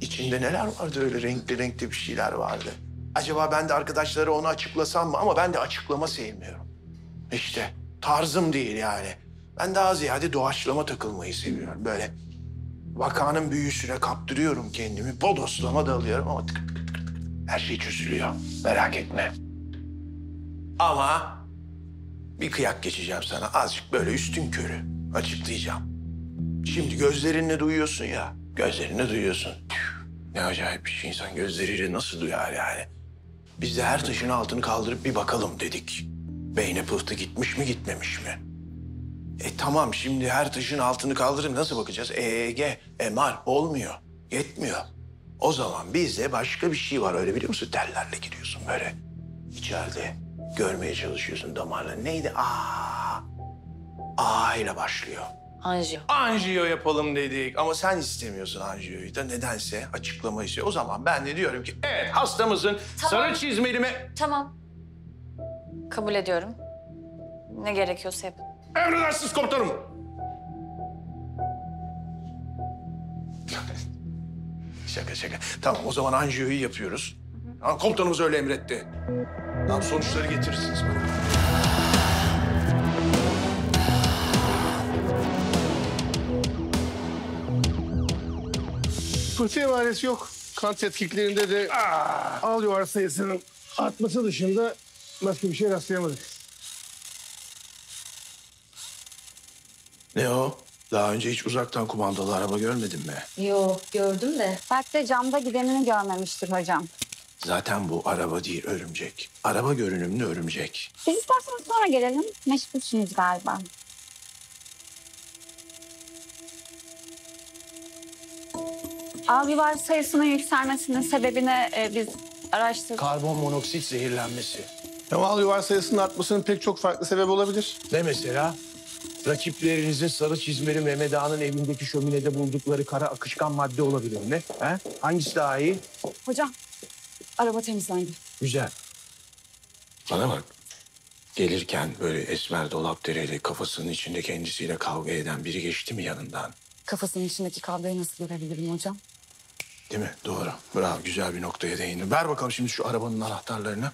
İçinde neler vardı öyle renkli renkli bir şeyler vardı. Acaba ben de arkadaşlara onu açıklasam mı? Ama ben de açıklama sevmiyorum. İşte tarzım değil yani. Ben daha ziyade doğaçlama takılmayı seviyorum. Böyle vakanın büyüsüne kaptırıyorum kendimi. Bodoslama dalıyorum ama tık tık tık tık. Her şey çözülüyor. Merak etme. Ama bir kıyak geçeceğim sana. Azıcık böyle üstün körü açıklayacağım. Şimdi gözlerinle duyuyorsun ya. Gözlerinle duyuyorsun. Ne acayip bir şey. İnsan gözleriyle nasıl duyar yani? Biz de her taşın altını kaldırıp bir bakalım dedik. Beyne pıhtı gitmiş mi gitmemiş mi? E tamam şimdi her taşın altını kaldırıp nasıl bakacağız? E E G, M R olmuyor, yetmiyor. O zaman bizde başka bir şey var öyle biliyor musun? Tellerle giriyorsun böyle içeride. Görmeye çalışıyorsun damarla. Neydi? Aa, A ile başlıyor. Anjiyo. Anjiyo yapalım dedik ama sen istemiyorsun anjiyoyu da nedense açıklama istiyor. O zaman ben de diyorum ki evet hastamızın tamam. sarı çizmelime... Tamam. Kabul ediyorum. Ne gerekiyorsa yapın. Emredersiniz komutanım. Şaka şaka. Tamam o zaman anjiyoyu yapıyoruz. Hı hı. Komutanımız öyle emretti. Tamam sonuçları getirirsiniz bana. Pıhtı emaresi yok. Kan tetkiklerinde de Aa. al yuvar sayısının artması dışında başka bir şey rastlayamadık. Ne o? Daha önce hiç uzaktan kumandalı araba görmedin mi? Yok, gördüm de. Belki de camda gidenini görmemiştir hocam. Zaten bu araba değil, örümcek. Araba görünümlü örümcek. Biz isterseniz sonra gelelim. Meşgulsünüz galiba. Alüminyum sayısının yükselmesinin sebebini e, biz araştırdık. Karbon monoksit zehirlenmesi. Ama alüminyum sayısının artmasının pek çok farklı sebebi olabilir. Ne mesela? Rakiplerinizin sarı çizmeli Mehmet Ağa'nın evindeki şöminede buldukları kara akışkan madde olabilir mi? He? Hangisi daha iyi? Hocam, araba temizlendi. Güzel. Bana bak. Gelirken böyle esmer dolap dereyle kafasının içinde kendisiyle kavga eden biri geçti mi yanından? Kafasının içindeki kavgayı nasıl görebilirim hocam? Değil mi? Doğru. Bravo. Güzel bir noktaya değindin. Ver bakalım şimdi şu arabanın anahtarlarını.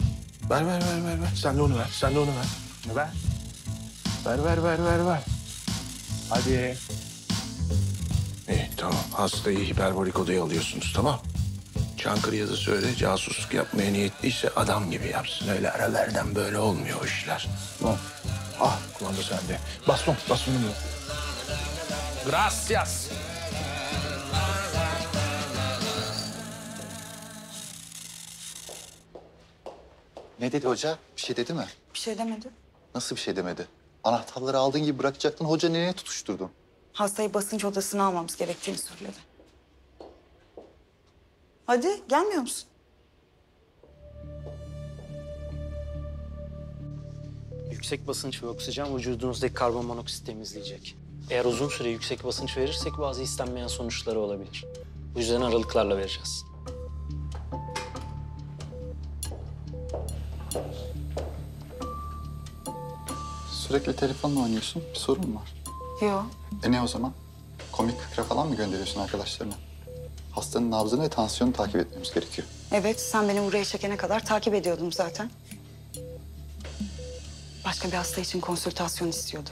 Ver, ver, ver, ver, ver. Sen de onu ver. Sen de onu ver. Ver. Ver, ver, ver, ver, ver. Hadi. İyi, Tamam, hastayı hiperbolik odaya alıyorsunuz, tamam. Çankırı'ya da söyle, casusluk yapmaya niyetliyse adam gibi yapsın. Öyle aralardan böyle olmuyor o işler. Tamam. Ah, kumanda sende. Baston, bastonum yok. Gracias. Ne dedi hoca? Bir şey dedi mi? Bir şey demedi. Nasıl bir şey demedi? Anahtarları aldığın gibi bırakacaktın, hoca nereye tutuşturdun? Hastayı basınç odasına almamız gerektiğini söyledi. Hadi, gelmiyor musun? Yüksek basınç ve oksijen vücudunuzdaki karbonmonoksit temizleyecek. Eğer uzun süre yüksek basınç verirsek bazı istenmeyen sonuçları olabilir. Bu yüzden aralıklarla vereceğiz. Sürekli telefonla oynuyorsun. Bir sorun mu var? Yok. E ne o zaman? Komik fıkra falan mı gönderiyorsun arkadaşlarına? Hastanın nabzını ve tansiyonunu takip etmemiz gerekiyor. Evet, sen beni buraya çekene kadar takip ediyordum zaten. Başka bir hasta için konsültasyon istiyordu.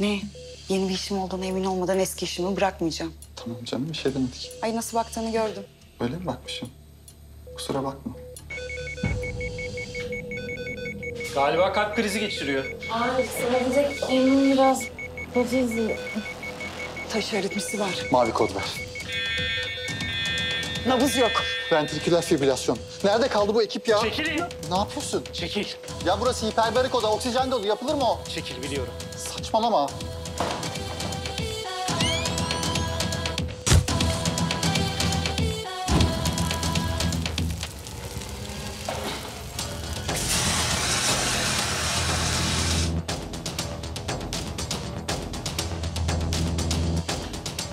Ne? Yeni bir işim olduğuna emin olmadan eski işimi bırakmayacağım. Tamam canım, bir şey demedik. Ay, nasıl baktığını gördüm. Öyle mi bakmışım? Kusura bakma. Galiba kalp krizi geçiriyor. Ay, sadece emin biraz nefesi. Taş eritmesi var. Mavi kod ver. Nabız yok. Ventriküler fibrilasyon. Nerede kaldı bu ekip ya? Çekilin. Ne yapıyorsun? Çekil. Ya burası hiperbarik oda, oksijen dolu. Yapılır mı o? Çekil, biliyorum. Saçmalama.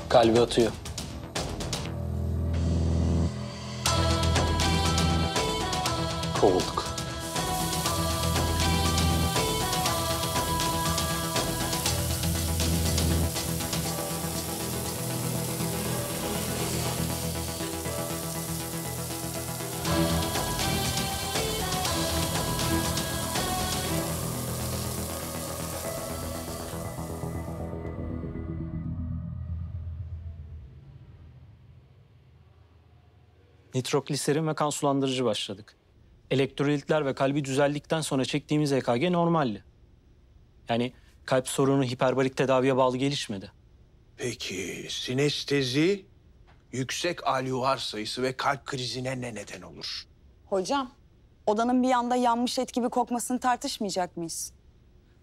Kalbi atıyor. Kovulduk. Nitrogliserin ve kan sulandırıcı başladık. Elektrolitler ve kalbi düzeldikten sonra çektiğimiz E K G normaldi. Yani kalp sorunu hiperbarik tedaviye bağlı gelişmedi. Peki sinestezi, yüksek alüvar sayısı ve kalp krizine ne neden olur? Hocam, odanın bir yanda yanmış et gibi kokmasını tartışmayacak mıyız?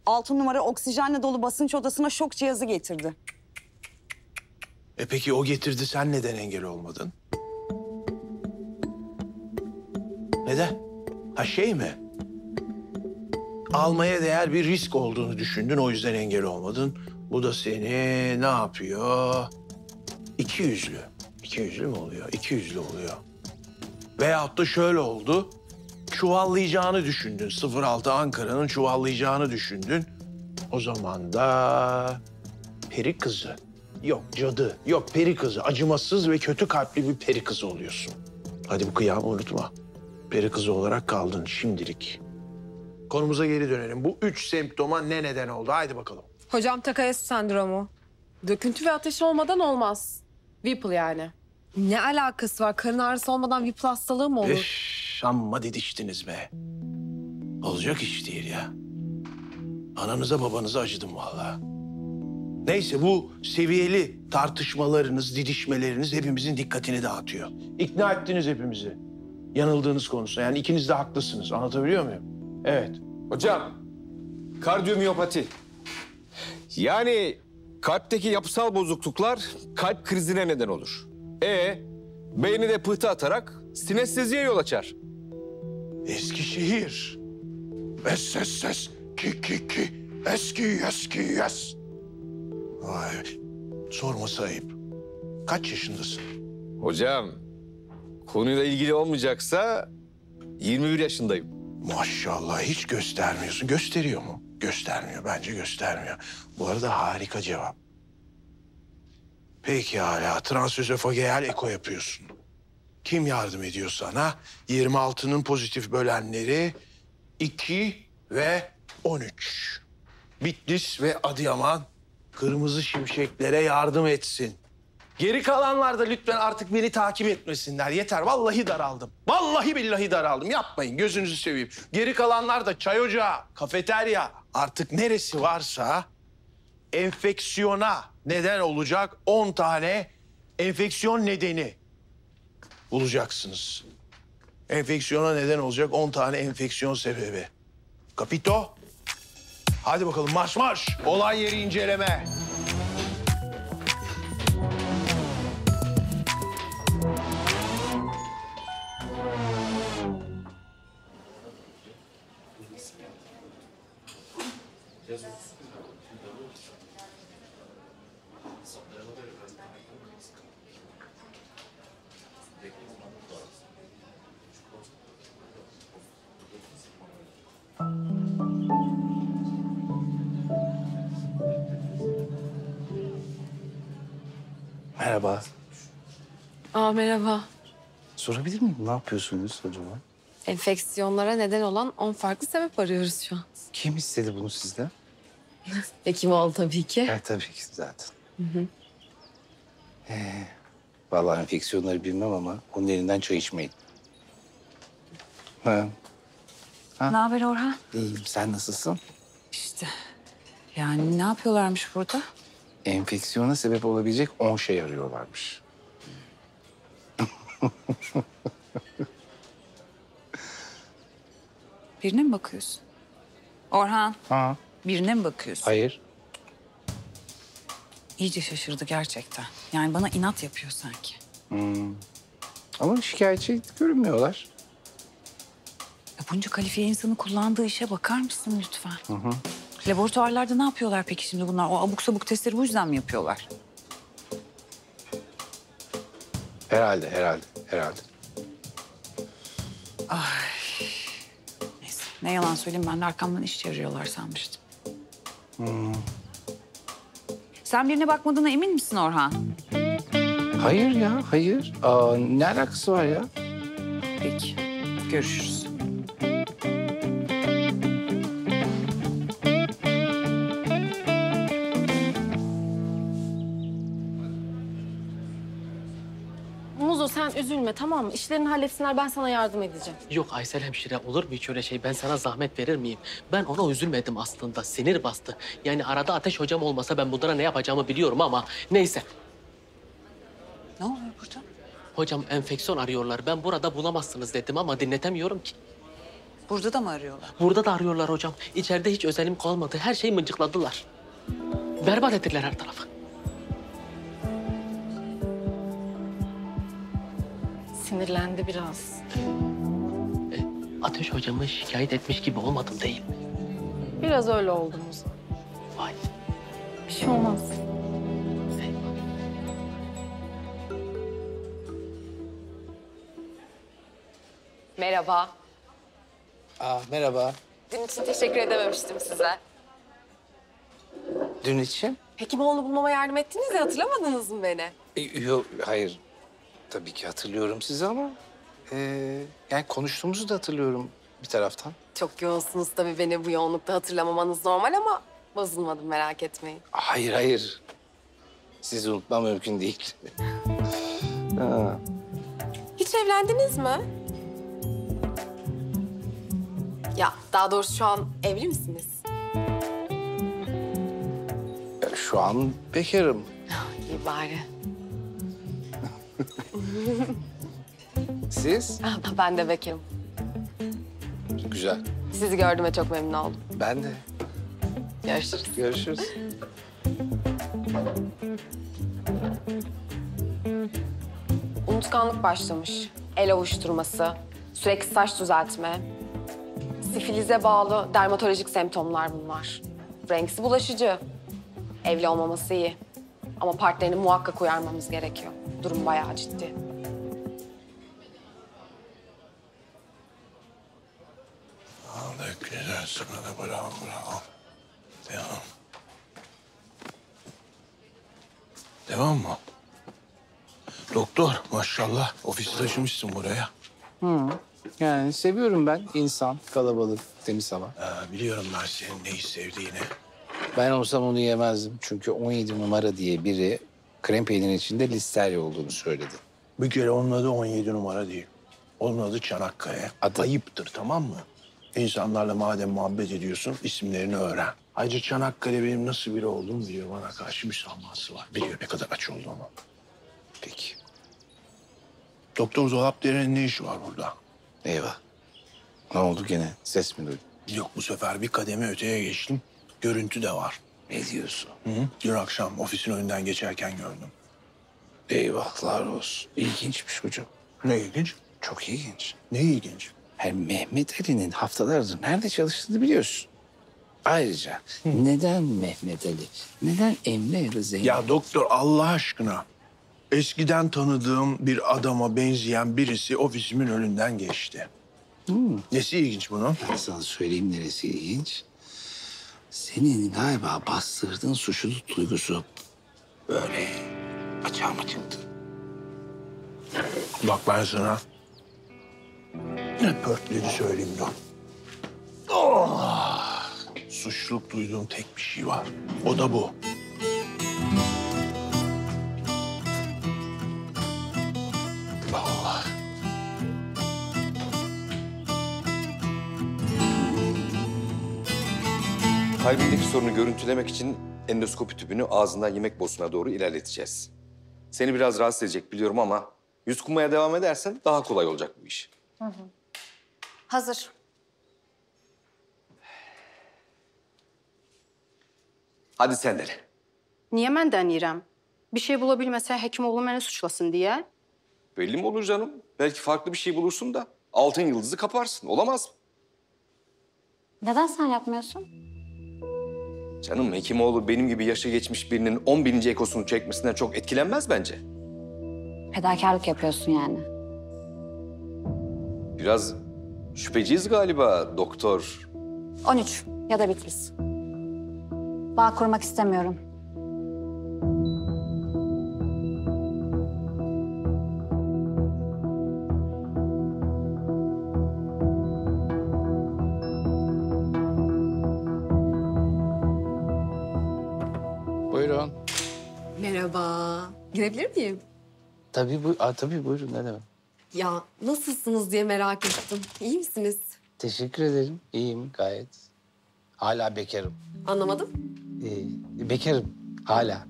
Altı numara oksijenle dolu basınç odasına şok cihazı getirdi. E peki o getirdi, sen neden engel olmadın? Neden? Ha şey mi? Almaya değer bir risk olduğunu düşündün, o yüzden engel olmadın. Bu da seni ne yapıyor? İki yüzlü. İki yüzlü mü oluyor? İki yüzlü oluyor. Veyahut da şöyle oldu. Çuvallayacağını düşündün. sıfır altı Ankara'nın çuvallayacağını düşündün. O zaman da peri kızı. Yok cadı, yok peri kızı. Acımasız ve kötü kalpli bir peri kızı oluyorsun. Hadi bu kıyamı unutma. Peri kızı olarak kaldın şimdilik. Konumuza geri dönelim. Bu üç semptoma ne neden oldu? Haydi bakalım. Hocam, Takayasu sendromu. Döküntü ve ateş olmadan olmaz. Whipple yani. Ne alakası var? Karın ağrısı olmadan Whipple hastalığı mı olur? Eş, amma didiştiniz be. Olacak iş değil ya. Ananıza babanıza acıdım vallahi. Neyse, bu seviyeli tartışmalarınız, didişmeleriniz hepimizin dikkatini dağıtıyor. İkna ettiniz hepimizi. Yanıldığınız konusunda. Yani ikiniz de haklısınız. Anlatabiliyor muyum? Evet. Hocam, kardiyomiyopati. Yani kalpteki yapısal bozukluklar kalp krizine neden olur. E, beyni de pıhtı atarak sinesteziye yol açar. Eskişehir. Es es es. Ki ki ki. Eski eski yes. Vay. Sorması ayıp. Kaç yaşındasın? Hocam, konuyla ilgili olmayacaksa yirmi bir yaşındayım. Maşallah, hiç göstermiyorsun. Gösteriyor mu? Göstermiyor. Bence göstermiyor. Bu arada harika cevap. Peki hala transözofageal eko yapıyorsun. Kim yardım ediyor sana? yirmi altının pozitif bölenleri iki ve on üç. Bitlis ve Adıyaman kırmızı şimşeklere yardım etsin. Geri kalanlar da lütfen artık beni takip etmesinler. Yeter, vallahi daraldım. Vallahi billahi daraldım. Yapmayın, gözünüzü seveyim. Geri kalanlar da çay ocağı, kafeterya, artık neresi varsa enfeksiyona neden olacak on tane enfeksiyon nedeni bulacaksınız. Enfeksiyona neden olacak on tane enfeksiyon sebebi. Kapito. Hadi bakalım, marş marş. Olay yeri inceleme. Merhaba. Aa, merhaba. Sorabilir miyim? Ne yapıyorsunuz acaba? Enfeksiyonlara neden olan on farklı sebep arıyoruz şu an. Kim istedi bunu sizden? Hekimoğlu tabii ki. Evet, tabii ki zaten. Hı hı. Ee, vallahi enfeksiyonları bilmem ama onun elinden çay içmeyin. Ha. Ha. Ne haber Orhan? İyiyim. Sen nasılsın? İşte. Yani ne yapıyorlarmış burada? Enfeksiyona sebep olabilecek on şey arıyorlarmış. Birine mi bakıyorsun? Orhan. Ha. Birine mi bakıyorsun? Hayır. İyice şaşırdı gerçekten. Yani bana inat yapıyor sanki. Hmm. Ama şikayetçi görünmüyorlar. Ya bunca kalifiye insanı kullandığı işe bakar mısın lütfen? Hı hı. Laboratuvarlarda ne yapıyorlar peki şimdi bunlar? O abuk sabuk testleri bu yüzden mi yapıyorlar? Herhalde, herhalde, herhalde. Ay. Neyse, ne yalan söyleyeyim, ben de arkamdan iş çeviriyorlar sanmıştım. Hmm. Sen birine bakmadığına emin misin Orhan? Hayır ya, hayır. Aa, ne alakası var ya? Peki, görüşürüz. Üzülme, tamam mı? İşlerini halletsinler, ben sana yardım edeceğim. Yok Aysel hemşire, olur mu hiç öyle şey? Ben sana zahmet verir miyim? Ben ona üzülmedim aslında, sinir bastı. Yani arada Ateş hocam olmasa ben bunlara ne yapacağımı biliyorum ama neyse. Ne oluyor burada? Hocam enfeksiyon arıyorlar. Ben burada bulamazsınız dedim ama dinletemiyorum ki. Burada da mı arıyorlar? Burada da arıyorlar hocam. İçeride hiç özelim kalmadı. Her şeyi mıncıkladılar. Berbat ettiler her tarafı. Sinirlendi biraz. E, Ateş hocamı şikayet etmiş gibi olmadım değil mi? Biraz öyle oldunuz. Vay. Bir şey olmaz. E. Merhaba. Aa, merhaba. Dün için teşekkür edememiştim size. Dün için? Hekimoğlu'nu bulmama yardım ettiniz ya, hatırlamadınız mı beni? E, yok, hayır. Tabii ki hatırlıyorum sizi ama e, yani konuştuğumuzu da hatırlıyorum bir taraftan. Çok yoğunsunuz tabii, beni bu yoğunlukta hatırlamamanız normal ama bozulmadım, merak etmeyin. Hayır hayır. Sizi unutmam mümkün değil. Ha. Hiç evlendiniz mi? Ya daha doğrusu şu an evli misiniz? Ya, şu an bekarım. İyi bari. Siz? Ben de bekarım. Güzel. Sizi gördüğüme çok memnun oldum. Ben de. Görüşürüz. Görüşürüz. Unutkanlık başlamış. El ovuşturması, sürekli saç düzeltme, sifilize bağlı dermatolojik semptomlar bunlar. Renksi bulaşıcı. Evli olmaması iyi. Ama partnerini muhakkak uyarmamız gerekiyor. Durum bayağı ciddi. Aldık, güzel sıkıntı. Bravo, bravo. Devam. Devam mı? Doktor, maşallah ofisi taşımışsın buraya. Hı. Yani seviyorum ben insan, kalabalık, temiz hava. Ee, biliyorum ben senin neyi sevdiğini. Ben olsam onu yemezdim. Çünkü on yedi numara diye biri krem peynirin içinde listerya olduğunu söyledi. Bir kere onun adı on yedi numara değil. Onun adı Çanakkale. Adı. Ayıptır, tamam mı? İnsanlarla madem muhabbet ediyorsun, isimlerini öğren. Ayrıca Çanakkale benim nasıl biri olduğumu biliyor. Bana karşı müsamahası var. Biliyor ne kadar aç olduğumu. Peki. Doktor Zolap Deren'in ne işi var burada? Eyvah. Ne oldu gene? Ses mi duydun? Yok, bu sefer bir kademe öteye geçtim. Görüntü de var. Ne diyorsun? Hı hı. Dün akşam ofisin önünden geçerken gördüm. Eyvahlar olsun. İlginçmiş hocam. Ne ilginç? Çok ilginç. Ne ilginç? Her Mehmet Ali'nin haftalardır nerede çalıştığını biliyorsun. Ayrıca hı. neden Mehmet Ali? Neden Emre ya da Zeynep? Ya doktor, Allah aşkına. Eskiden tanıdığım bir adama benzeyen birisi ofisimin önünden geçti. Hı. Nesi ilginç bunun? Ben sana söyleyeyim neresi ilginç. Senin galiba bastırdığın suçluluk duygusu böyle açığa çıktı. Bak ben sana ne pörtledi söyleyeyim lan. Oh! Suçluluk duyduğum tek bir şey var. O da bu. Allah. Kalbindeki sorunu görüntülemek için endoskopi tüpünü ağzından yemek borusuna doğru ilerleteceğiz. Seni biraz rahatsız edecek biliyorum ama yüz kummaya devam edersen daha kolay olacak bu iş. Hı hı. Hazır. Hadi sen dene. Niye ben deneyirəm? Bir şey bulabilməsə Hekimoğlu məni suçlasın diye. Belli mi olur canım? Belki farklı bir şey bulursun da altın yıldızı kaparsın. Olamaz mı? Neden sen yapmıyorsun? Canım, Hekimoğlu benim gibi yaşa geçmiş birinin on bininci ekosunu çekmesinden çok etkilenmez bence. Fedakarlık yapıyorsun yani. Biraz şüpheciyiz galiba doktor. on üç ya da Bitlis. Bağ kurmak istemiyorum. Girebilir miyim? Tabii, bu, a, tabii buyurun, ne demek. Ya nasılsınız diye merak ettim. İyi misiniz? Teşekkür ederim. İyiyim gayet. Hala bekarım. Anlamadım. Ee, bekarım hala.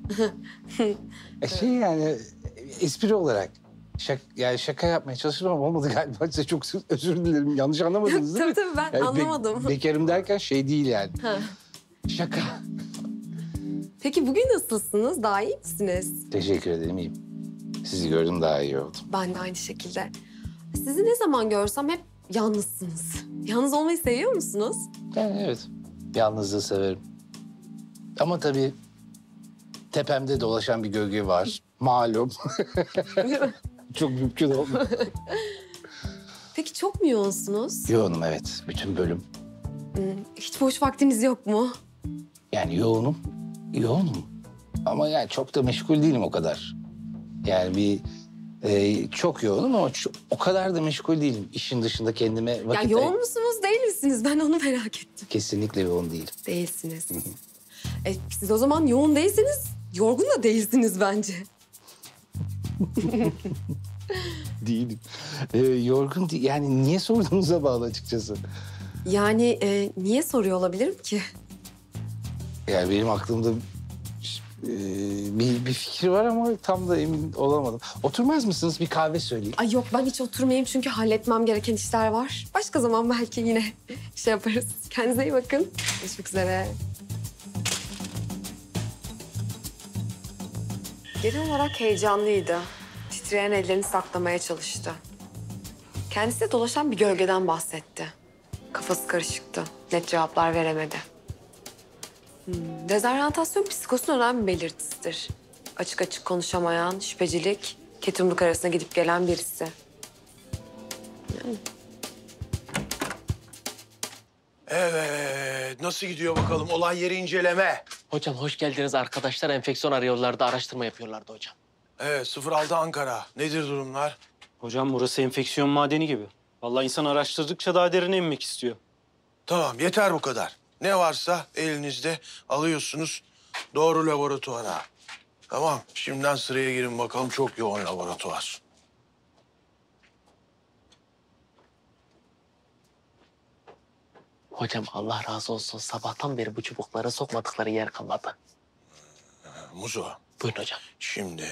e şey yani espri olarak şak, yani şaka yapmaya çalışıyorum ama olmadı galiba. Size çok özür dilerim. Yanlış anlamadınız değil mi? Tabii tabii ben yani anlamadım. Be, bekarım derken şey değil yani. Şaka. Peki bugün nasılsınız? Daha iyi misiniz? Teşekkür ederim, iyiyim. Sizi gördüm, daha iyi oldum. Ben de aynı şekilde. Sizi ne zaman görsem hep yalnızsınız. Yalnız olmayı seviyor musunuz? Yani evet, yalnızlığı severim. Ama tabii tepemde dolaşan bir gölge var. Malum. Çok mümkün oldu. Peki çok mu yoğunsunuz? Yoğunum, evet. Bütün bölüm. Hiç boş vaktiniz yok mu? Yani yoğunum. Yoğunum ama yani çok da meşgul değilim o kadar. Yani bir e, çok yoğunum ama çok, o kadar da meşgul değilim. İşin dışında kendime vakit... Ya yoğun musunuz değil misiniz? Ben onu merak ettim. Kesinlikle yoğun değilim. Değilsiniz. e, siz o zaman yoğun değilsiniz, yorgun da değilsiniz bence. Değilim. E, yorgun değil. Yani niye sorduğunuza bağlı açıkçası. Yani e, niye soruyor olabilirim ki? Yani benim aklımda e, bir, bir fikir var ama tam da emin olamadım. Oturmaz mısınız? Bir kahve söyleyeyim. Ay yok, ben hiç oturmayayım çünkü halletmem gereken işler var. Başka zaman belki yine şey yaparız. Kendinize iyi bakın. Görüşmek üzere. Genel olarak heyecanlıydı. Titreyen ellerini saklamaya çalıştı. Kendisi de dolaşan bir gölgeden bahsetti. Kafası karışıktı. Net cevaplar veremedi. Hmm. Dezoryantasyon psikosunun önemli belirtisidir. Açık açık konuşamayan, şüphecilik, ketumluk arasına gidip gelen birisi. Yani. Evet, nasıl gidiyor bakalım olay yeri inceleme? Hocam hoş geldiniz arkadaşlar. Enfeksiyon arıyorlardı, araştırma yapıyorlardı hocam. Evet, sıfır altı Ankara. Nedir durumlar? Hocam burası enfeksiyon madeni gibi. Vallahi insan araştırdıkça daha derine inmek istiyor. Tamam, yeter bu kadar. Ne varsa elinizde alıyorsunuz doğru laboratuvara. Tamam, şimdiden sıraya girin bakalım. Çok yoğun laboratuvar. Hocam Allah razı olsun. Sabahtan beri bu çubuklara sokmadıkları yer kalmadı. Muzo. Buyurun hocam. Şimdi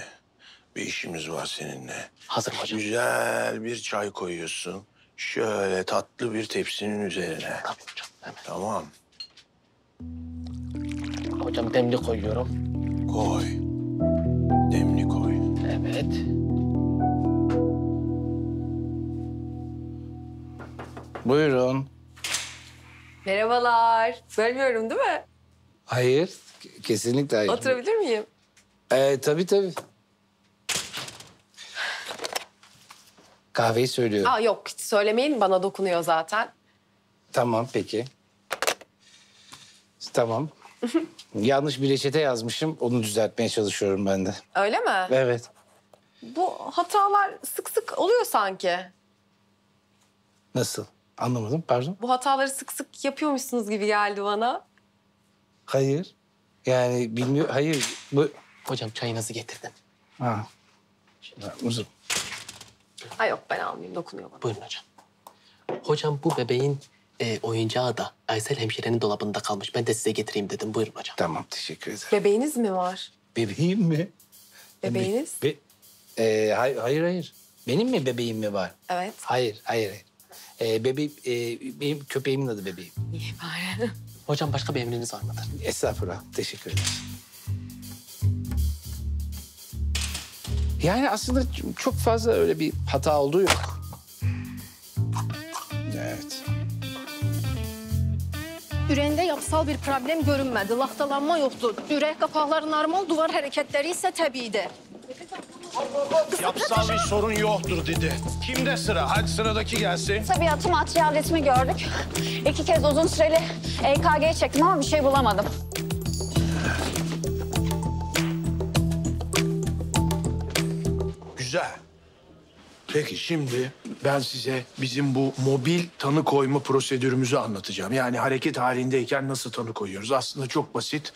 bir işimiz var seninle. Hazır hocam. Güzel bir çay koyuyorsun. Şöyle tatlı bir tepsinin üzerine. Tamam hocam. Hemen. Tamam. Hocam demli koyuyorum. Koy. Demli koy. Evet. Buyurun. Merhabalar. Bölmüyorum değil mi? Hayır. Kesinlikle hayır. Oturabilir miyim? Ee, tabii tabii. Kahveyi söylüyorum. Aa, yok hiç söylemeyin. Bana dokunuyor zaten. Tamam peki. Tamam. Yanlış bir reçete yazmışım. Onu düzeltmeye çalışıyorum ben de. Öyle mi? Evet. Bu hatalar sık sık oluyor sanki. Nasıl? Anlamadım, pardon. Bu hataları sık sık yapıyormuşsunuz gibi geldi bana. Hayır. Yani bilmiyorum, hayır. Bu... Hocam çayınızı getirdim. Ha. Uzun. Ha yok, ben almayayım, dokunuyor bana. Buyurun hocam. Hocam bu bebeğin e, oyuncağı da Aysel hemşirenin dolabında kalmış. Ben de size getireyim dedim. Buyurun hocam. Tamam, teşekkür ederim. Bebeğiniz mi var? Bebeğim mi? Bebeğiniz? Be, be, e, hayır, hayır. Benim mi bebeğim mi var? Evet. Hayır, hayır, hayır. Ee, bebeğim, e, benim köpeğimin adı bebeğim. İyi bari. Hocam başka bir emriniz var mıdır? Estağfurullah, teşekkür ederim. Yani aslında çok fazla öyle bir hata olduğu yok. Evet. Ürəyində yapısal bir problem görünmədi, laxtalanma yoxdur. Ürək qapaqları normal, duvar hərəkətləri isə təbiidir. Yapısal bir sorun yoktur dedi. Kimde sıra? Hadi sıradaki gelsin. Tabiatı materyal ritmi gördük. İki kez uzun süreli E K G çektim ama bir şey bulamadım. Güzel. Peki şimdi ben size bizim bu mobil tanı koyma prosedürümüzü anlatacağım. Yani hareket halindeyken nasıl tanı koyuyoruz? Aslında çok basit.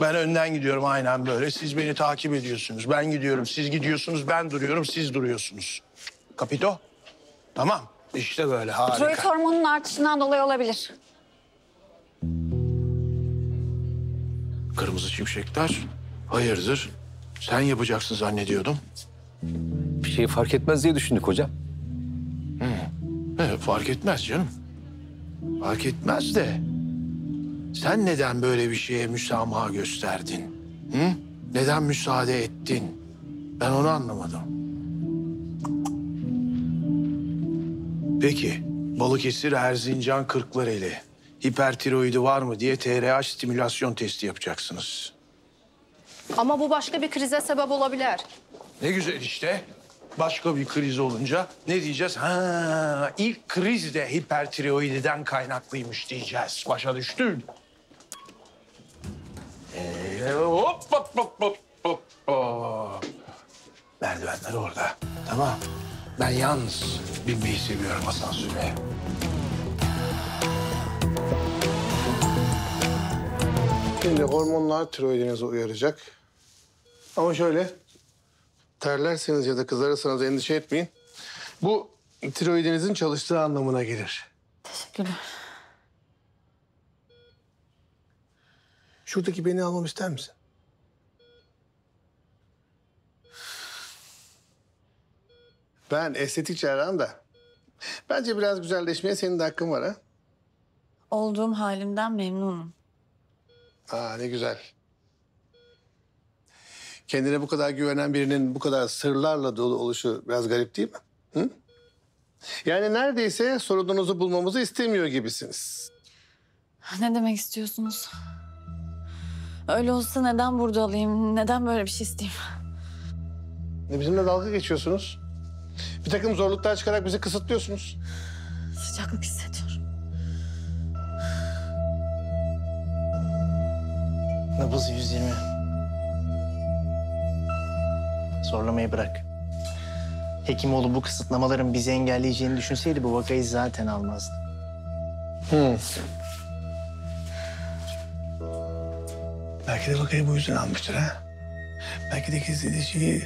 Ben önden gidiyorum aynen böyle. Siz beni takip ediyorsunuz. Ben gidiyorum, siz gidiyorsunuz. Ben duruyorum, siz duruyorsunuz. Kapito? Tamam. İşte böyle harika. Tiroid hormonunun artışından dolayı olabilir. Kırmızı şimşekler. Hayırdır? Sen yapacaksın zannediyordum. Bir şey fark etmez diye düşündük hocam. Hı. Evet, fark etmez canım. Fark etmez de... Sen neden böyle bir şeye müsamaha gösterdin? Hı? Neden müsaade ettin? Ben onu anlamadım. Peki, Balıkesir, Erzincan, Kırklareli. Hipertiroidi var mı diye T R H stimülasyon testi yapacaksınız. Ama bu başka bir krize sebep olabilir. Ne güzel işte. Başka bir kriz olunca ne diyeceğiz? Ha, ilk kriz de hipertiroididen kaynaklıymış diyeceğiz. Başa düştün. Ee, hop hop hop hop hop hop. Merdivenler orada. Tamam. Ben yalnız binmeyi seviyorum asansöre. Şimdi hormonlar tiroidinizi uyaracak. Ama şöyle. Terlerseniz ya da kızarırsanız endişe etmeyin. Bu tiroidinizin çalıştığı anlamına gelir. Teşekkürler. Şuradaki beni almamı ister misin? Ben estetik cerrahım da. Bence biraz güzelleşmeye senin de hakkın var ha. Olduğum halimden memnunum. Aa ne güzel. Kendine bu kadar güvenen birinin bu kadar sırlarla dolu oluşu biraz garip değil mi? Hı? Yani neredeyse sorununuzu bulmamızı istemiyor gibisiniz. Ne demek istiyorsunuz? Öyle olsa neden burada olayım? Neden böyle bir şey isteyeyim? Bizimle dalga geçiyorsunuz. Bir takım zorluklar çıkarak bizi kısıtlıyorsunuz. Sıcaklık hissediyorum. Nabız yüz yirmi. Zorlamayı bırak. Hekimoğlu bu kısıtlamaların bizi engelleyeceğini düşünseydi bu vakayı zaten almazdı. Hmm. Belki de vakayı bu yüzden almıştır ha. Belki de gizlediği şeyi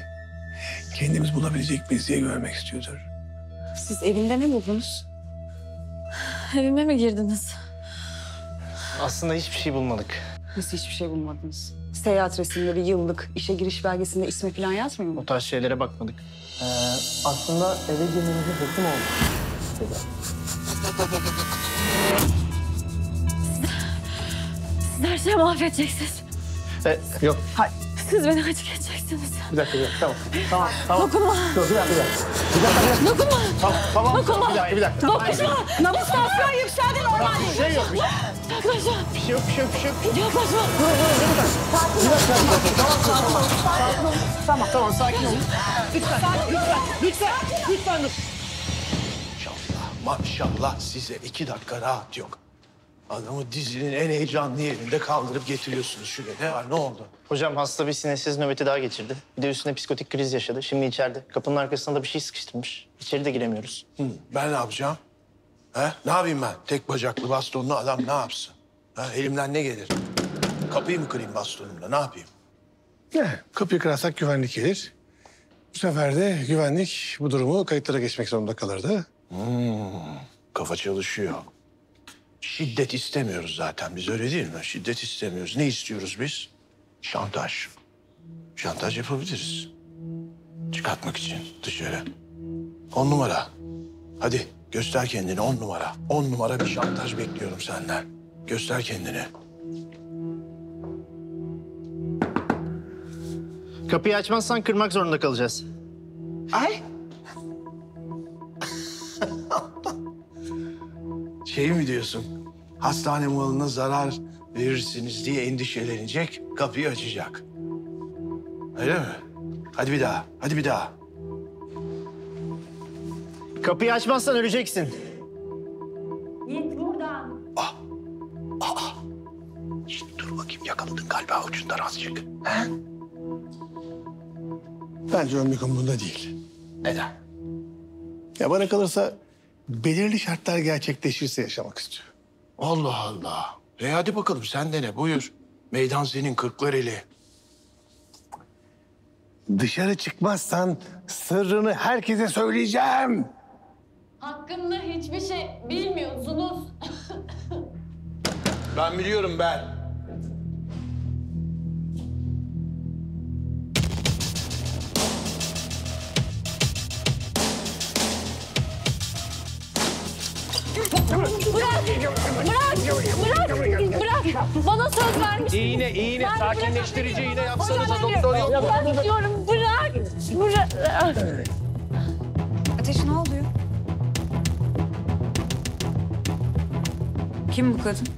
kendimiz bulabilecek miyiz diye görmek istiyordur. Siz evinde mi buldunuz? Evime mi girdiniz? Aslında hiçbir şey bulmadık. Nasıl hiçbir şey bulmadınız? Seyahat resimleri, yıllık, işe giriş belgesinde ismi falan yazmıyor mu? O tarz şeylere bakmadık. Ee, aslında eve girmemizin hüküm oldu. Siz her şeyi mahvedeceksiniz. Ee, yok. Hayır. Siz beni acı geçeceksiniz. Bir dakika, bir dakika. Tamam. Tamam, tamam. Dokunma. Yok, bir dakika, bir dakika. Bir dakika, bir dakika. Dokunma. Tamam, tamam. Dokunma. Bir dakika, bir dakika. Dokunma. Namustasyon yükseldi normal. Bir şey yok. Yaklaşma. Bir şey yok, bir şey yok, bir şey yok. Yaklaşma. Dur, dur, dur. Bir dakika, bir dakika. Tamam, tamam, tamam. Tamam, tamam. Sakin olun. Lütfen, lütfen, lütfen, lütfen dur. Maşallah size iki dakika rahat yok. Adamı dizinin en heyecanlı yerinde kaldırıp getiriyorsunuz şuraya. Ne var, ne oldu? Hocam hasta bir sinirsiz nöbeti daha geçirdi. Bir de üstüne psikotik kriz yaşadı. Şimdi içeride. Kapının arkasına da bir şey sıkıştırmış. İçeri de giremiyoruz. Hı, ben ne yapacağım? Ha? Ne yapayım ben? Tek bacaklı bastonlu adam ne yapsın? Ha? Elimden ne gelir? Kapıyı mı kırayım bastonumla? Ne yapayım? Ne? Kapıyı kırarsak güvenlik gelir. Bu sefer de güvenlik bu durumu kayıtlara geçmek zorunda kalırdı. Hmm, kafa çalışıyor. Şiddet istemiyoruz zaten biz, öyle değil mi? Şiddet istemiyoruz. Ne istiyoruz biz? Şantaj. Şantaj yapabiliriz. Çıkartmak için dışarı. On numara. Hadi göster kendini, on numara. On numara bir şantaj bekliyorum senden. Göster kendini. Kapıyı açmazsan kırmak zorunda kalacağız. Ay! Şey mi diyorsun? Hastane malına zarar verirsiniz diye endişelenecek, kapıyı açacak. Öyle mi? Hadi bir daha, hadi bir daha. Kapıyı açmazsan öleceksin. Git buradan. Ah, ah, ah. Şimdi dur bakayım, yakaladın galiba ucundan azıcık. He? Bence ömrük umurunda değil. Neden? Ya bana kalırsa... belirli şartlar gerçekleşirse yaşamak istiyor. Allah Allah. E hadi bakalım sen dene, buyur. Meydan senin, Kırklareli. Dışarı çıkmazsan sırrını herkese söyleyeceğim. Hakkında hiçbir şey bilmiyorsunuz. Ben biliyorum ben. Bırak! Bırak! Bırak! Bana söz vermiştiniz. İğne, iğne. Ben sakinleştirici iğne yapsanıza doktor yok. Bırak diyorum, bırak! Bırak! Ateş, ne oluyor? Kim bu kadın?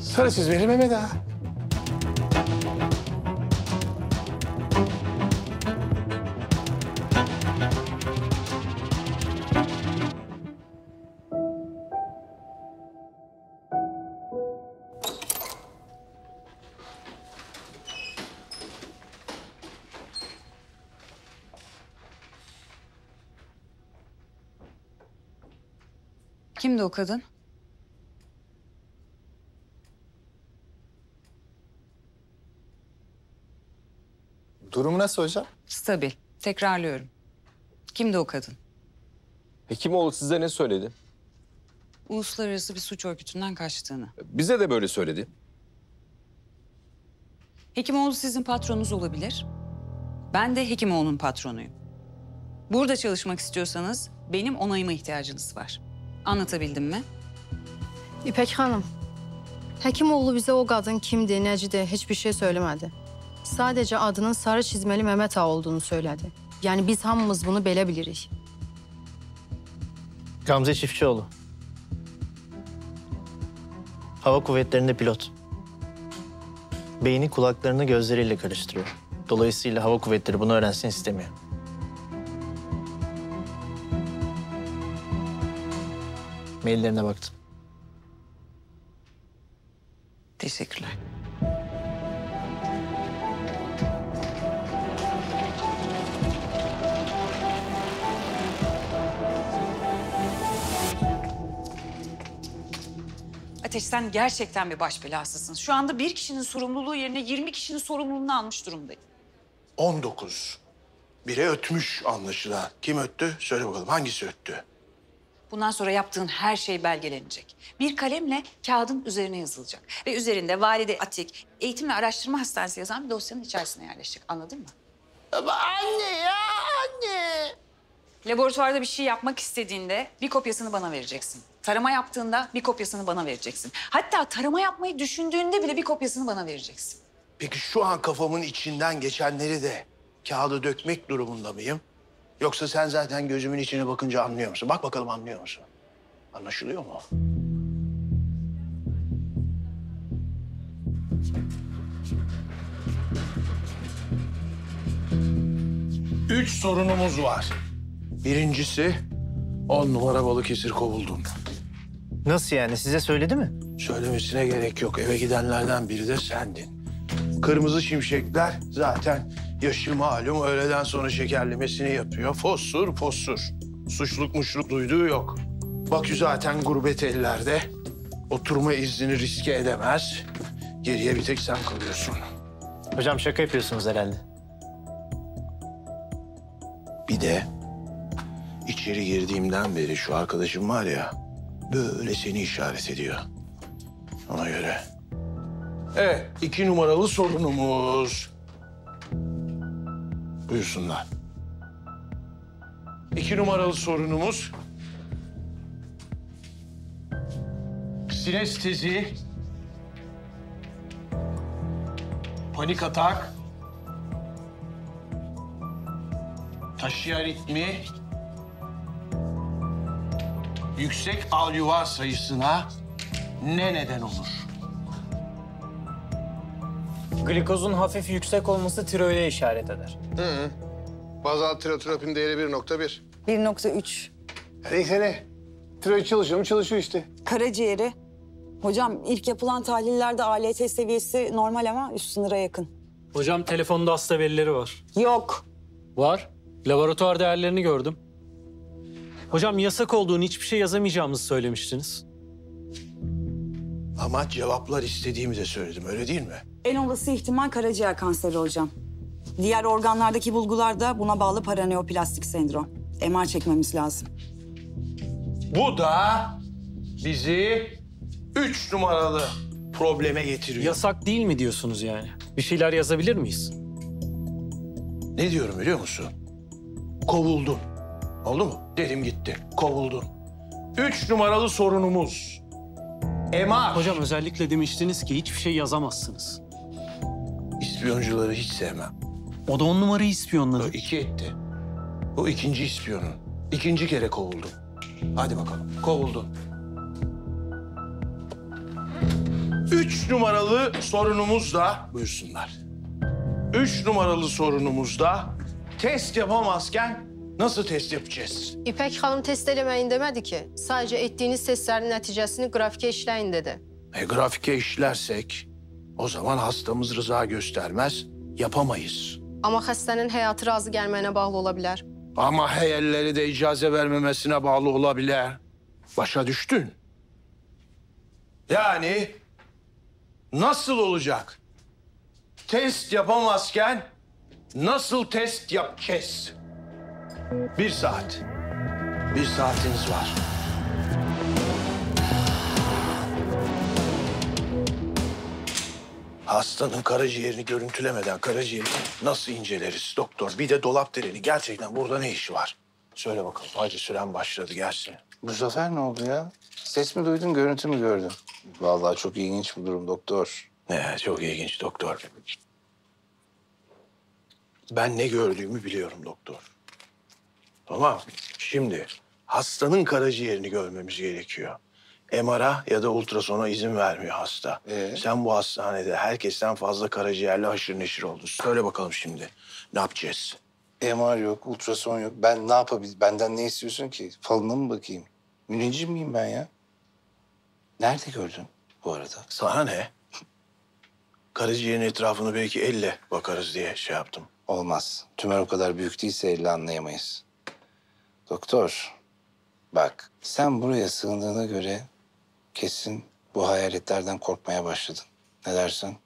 Sarı Çizmeli Mehmet Ağa. Kimdi o kadın? Durumu nasıl hocam? Stabil. Tekrarlıyorum. Kimdi o kadın? Hekimoğlu size ne söyledi? Uluslararası bir suç örgütünden kaçtığını. Bize de böyle söyledi. Hekimoğlu sizin patronunuz olabilir. Ben de Hekimoğlu'nun patronuyum. Burada çalışmak istiyorsanız benim onayıma ihtiyacınız var. Anlatabildim mi? İpek Hanım, Hekimoğlu bize o kadın kimdi, necidi hiçbir şey söylemedi. Sadece adının Sarı Çizmeli Mehmet Ağa olduğunu söyledi. Yani biz hamımız bunu bile biliriz. Gamze Çiftçioğlu. Hava kuvvetlerinde pilot. Beyni kulaklarını gözleriyle karıştırıyor. Dolayısıyla hava kuvvetleri bunu öğrensin istemiyor. Maillerine baktım. Teşekkürler. Ateş, sen gerçekten bir baş belasısın. Şu anda bir kişinin sorumluluğu yerine yirmi kişinin sorumluluğunu almış durumdayım. on dokuz. Biri ötmüş anlaşılan. Kim öttü? Söyle bakalım, hangisi öttü? Bundan sonra yaptığın her şey belgelenecek. Bir kalemle kağıdın üzerine yazılacak. Ve üzerinde Valide Atik, Eğitim ve Araştırma Hastanesi yazan bir dosyanın içerisine yerleşecek. Anladın mı? Ama anne ya, anne! Laboratuvarda bir şey yapmak istediğinde bir kopyasını bana vereceksin. Tarama yaptığında bir kopyasını bana vereceksin. Hatta tarama yapmayı düşündüğünde bile bir kopyasını bana vereceksin. Peki şu an kafamın içinden geçenleri de kağıda dökmek durumunda mıyım? Yoksa sen zaten gözümün içine bakınca anlıyor musun? Bak bakalım, anlıyor musun? Anlaşılıyor mu? Üç sorunumuz var. Birincisi, on numara Balıkesir kovuldum. Nasıl yani? Size söyledi mi? Söylemesine gerek yok. Eve gidenlerden biri de sendin. Kırmızı şimşekler zaten yaşı malum, öğleden sonra şekerlemesini yapıyor. Fosur fosur. Suçluk muşluk duyduğu yok. Bakü zaten gurbet ellerde. Oturma iznini riske edemez. Geriye bir tek sen kalıyorsun. Hocam şaka yapıyorsunuz herhalde. Bir de içeri girdiğimden beri şu arkadaşım var ya, böyle seni işaret ediyor. Ona göre. Evet, iki numaralı sorunumuz. Buyursunlar. İki numaralı sorunumuz... sinestezi... panik atak... taşiyaritmi... yüksek alüvar sayısına ne neden olur? Glikozun hafif yüksek olması tiroide işaret eder. Hı hı. Bazal tirotropin değeri bir nokta bir. bir nokta üç. Neyse ne? Tiroid çalışıyor mu? Çalışıyor işte. Karaciğeri. Hocam ilk yapılan tahlillerde A L T seviyesi normal ama üst sınıra yakın. Hocam telefonda hasta verileri var. Yok. Var. Laboratuvar değerlerini gördüm. Hocam yasak olduğunu, hiçbir şey yazamayacağımızı söylemiştiniz. Ama cevaplar istediğimi de söyledim, öyle değil mi? En olası ihtimal karaciğer kanseri hocam. Diğer organlardaki bulgular da buna bağlı paraneoplastik sendrom. M R çekmemiz lazım. Bu da bizi üç numaralı probleme getiriyor. Yasak değil mi diyorsunuz yani? Bir şeyler yazabilir miyiz? Ne diyorum biliyor musun? Kovuldun. Oldu mu? Dedim gitti. Kovuldun. Üç numaralı sorunumuz. M R. Hocam özellikle demiştiniz ki hiçbir şey yazamazsınız. İspiyoncuları hiç sevmem. O da on numarayı ispiyonladı. O iki etti. O ikinci ispiyonun. İkinci kere kovuldum. Hadi bakalım. Kovuldun. Üç numaralı sorunumuz da... Buyursunlar. Üç numaralı sorunumuz da... test yapamazken... nasıl test yapacağız? İpek Hanım test elemeyin demedi ki. Sadece ettiğiniz testlerin neticesini grafike işleyin dedi. E, grafike işlersek o zaman hastamız rıza göstermez, yapamayız. Ama hastanın hayatı razı gelmeyene bağlı olabilir. Ama heyelleri de icaze vermemesine bağlı olabilir. Başa düştün. Yani nasıl olacak? Test yapamazken nasıl test yapacağız? Bir saat. Bir saatiniz var. Hastanın karaciğerini görüntülemeden karaciğeri nasıl inceleriz doktor? Bir de dolap dereni. Gerçekten burada ne işi var? Söyle bakalım. Hacı süren başladı. Gelsin. Bu sefer ne oldu ya? Ses mi duydun, görüntü mü gördün? Vallahi çok ilginç bu durum doktor. Ne, çok ilginç doktor. Ben ne gördüğümü biliyorum doktor. Tamam. Şimdi hastanın karaciğerini görmemiz gerekiyor. M R'a ya da ultrasona izin vermiyor hasta. Ee? Sen bu hastanede herkesten fazla karaciğerle haşır neşir oldun. Söyle bakalım şimdi. Ne yapacağız? M R yok, ultrason yok. Ben ne yapabilirim? Benden ne istiyorsun ki? Falına mı bakayım? Müneccim miyim ben ya? Nerede gördün bu arada? Sana ne? Karaciğerin etrafını belki elle bakarız diye şey yaptım. Olmaz. Tümör o kadar büyük değilse elle anlayamayız. Doktor, bak sen buraya sığındığına göre kesin bu hayaletlerden korkmaya başladın. Ne dersin?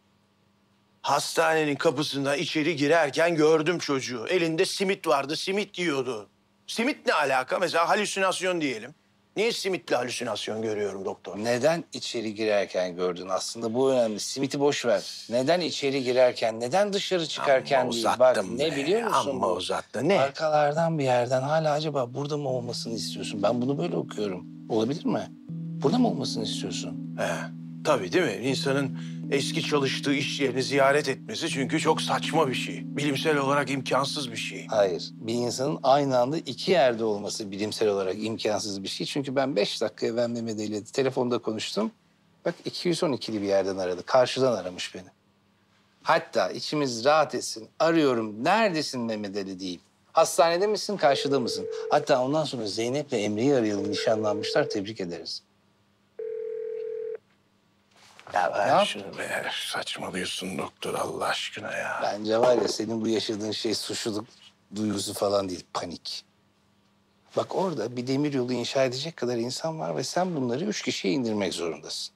Hastanenin kapısından içeri girerken gördüm çocuğu. Elinde simit vardı, simit yiyordu. Simit ne alaka? Mesela halüsinasyon diyelim. Niye simitle halüsinasyon görüyorum doktor? Neden içeri girerken gördün? Aslında bu önemli. Simiti boş ver. Neden içeri girerken, neden dışarı çıkarken ama değil. Bak be. Ne biliyor musun? Amma uzattı. Ne? Arkalardan bir yerden hala acaba burada mı olmasını istiyorsun? Ben bunu böyle okuyorum. Olabilir mi? Burada mı olmasını istiyorsun? He. Tabii değil mi? İnsanın eski çalıştığı iş yerini ziyaret etmesi çünkü çok saçma bir şey. Bilimsel olarak imkansız bir şey. Hayır. Bir insanın aynı anda iki yerde olması bilimsel olarak imkansız bir şey. Çünkü ben beş dakika evvel Mehmet Ali telefonda konuştum. Bak iki yüz on ikili bir yerden aradı. Karşıdan aramış beni. Hatta içimiz rahat etsin. Arıyorum. Neredesin Mehmet Ali diyeyim. Hastanede misin? Karşıda mısın? Hatta ondan sonra Zeynep'le Emre'yi arayalım. Nişanlanmışlar. Tebrik ederiz. Ya ben şunu be, saçmalıyorsun doktor Allah aşkına ya. Bence var ya senin bu yaşadığın şey suçluluk duygusu falan değil, panik. Bak orada bir demir yolu inşa edecek kadar insan var ve sen bunları üç kişiye indirmek zorundasın.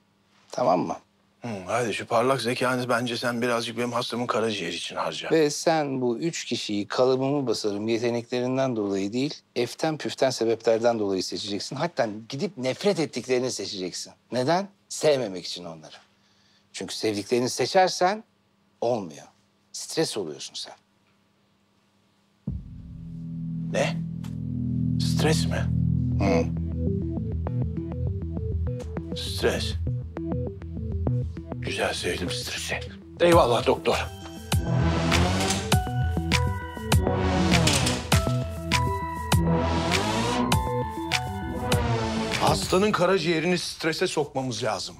Tamam mı? Hı, hadi şu parlak zekanı bence sen birazcık benim hastamın karaciğer için harca. Ve sen bu üç kişiyi kalıbımı basarım yeteneklerinden dolayı değil, eften püften sebeplerden dolayı seçeceksin. Hatta gidip nefret ettiklerini seçeceksin. Neden? Sevmemek için onları. Çünkü sevdiklerini seçersen olmuyor. Stres oluyorsun sen. Ne? Stres mi? Hı. Stres. Güzel sevdim stresi. Eyvallah doktor. Hastanın karaciğerini strese sokmamız lazım.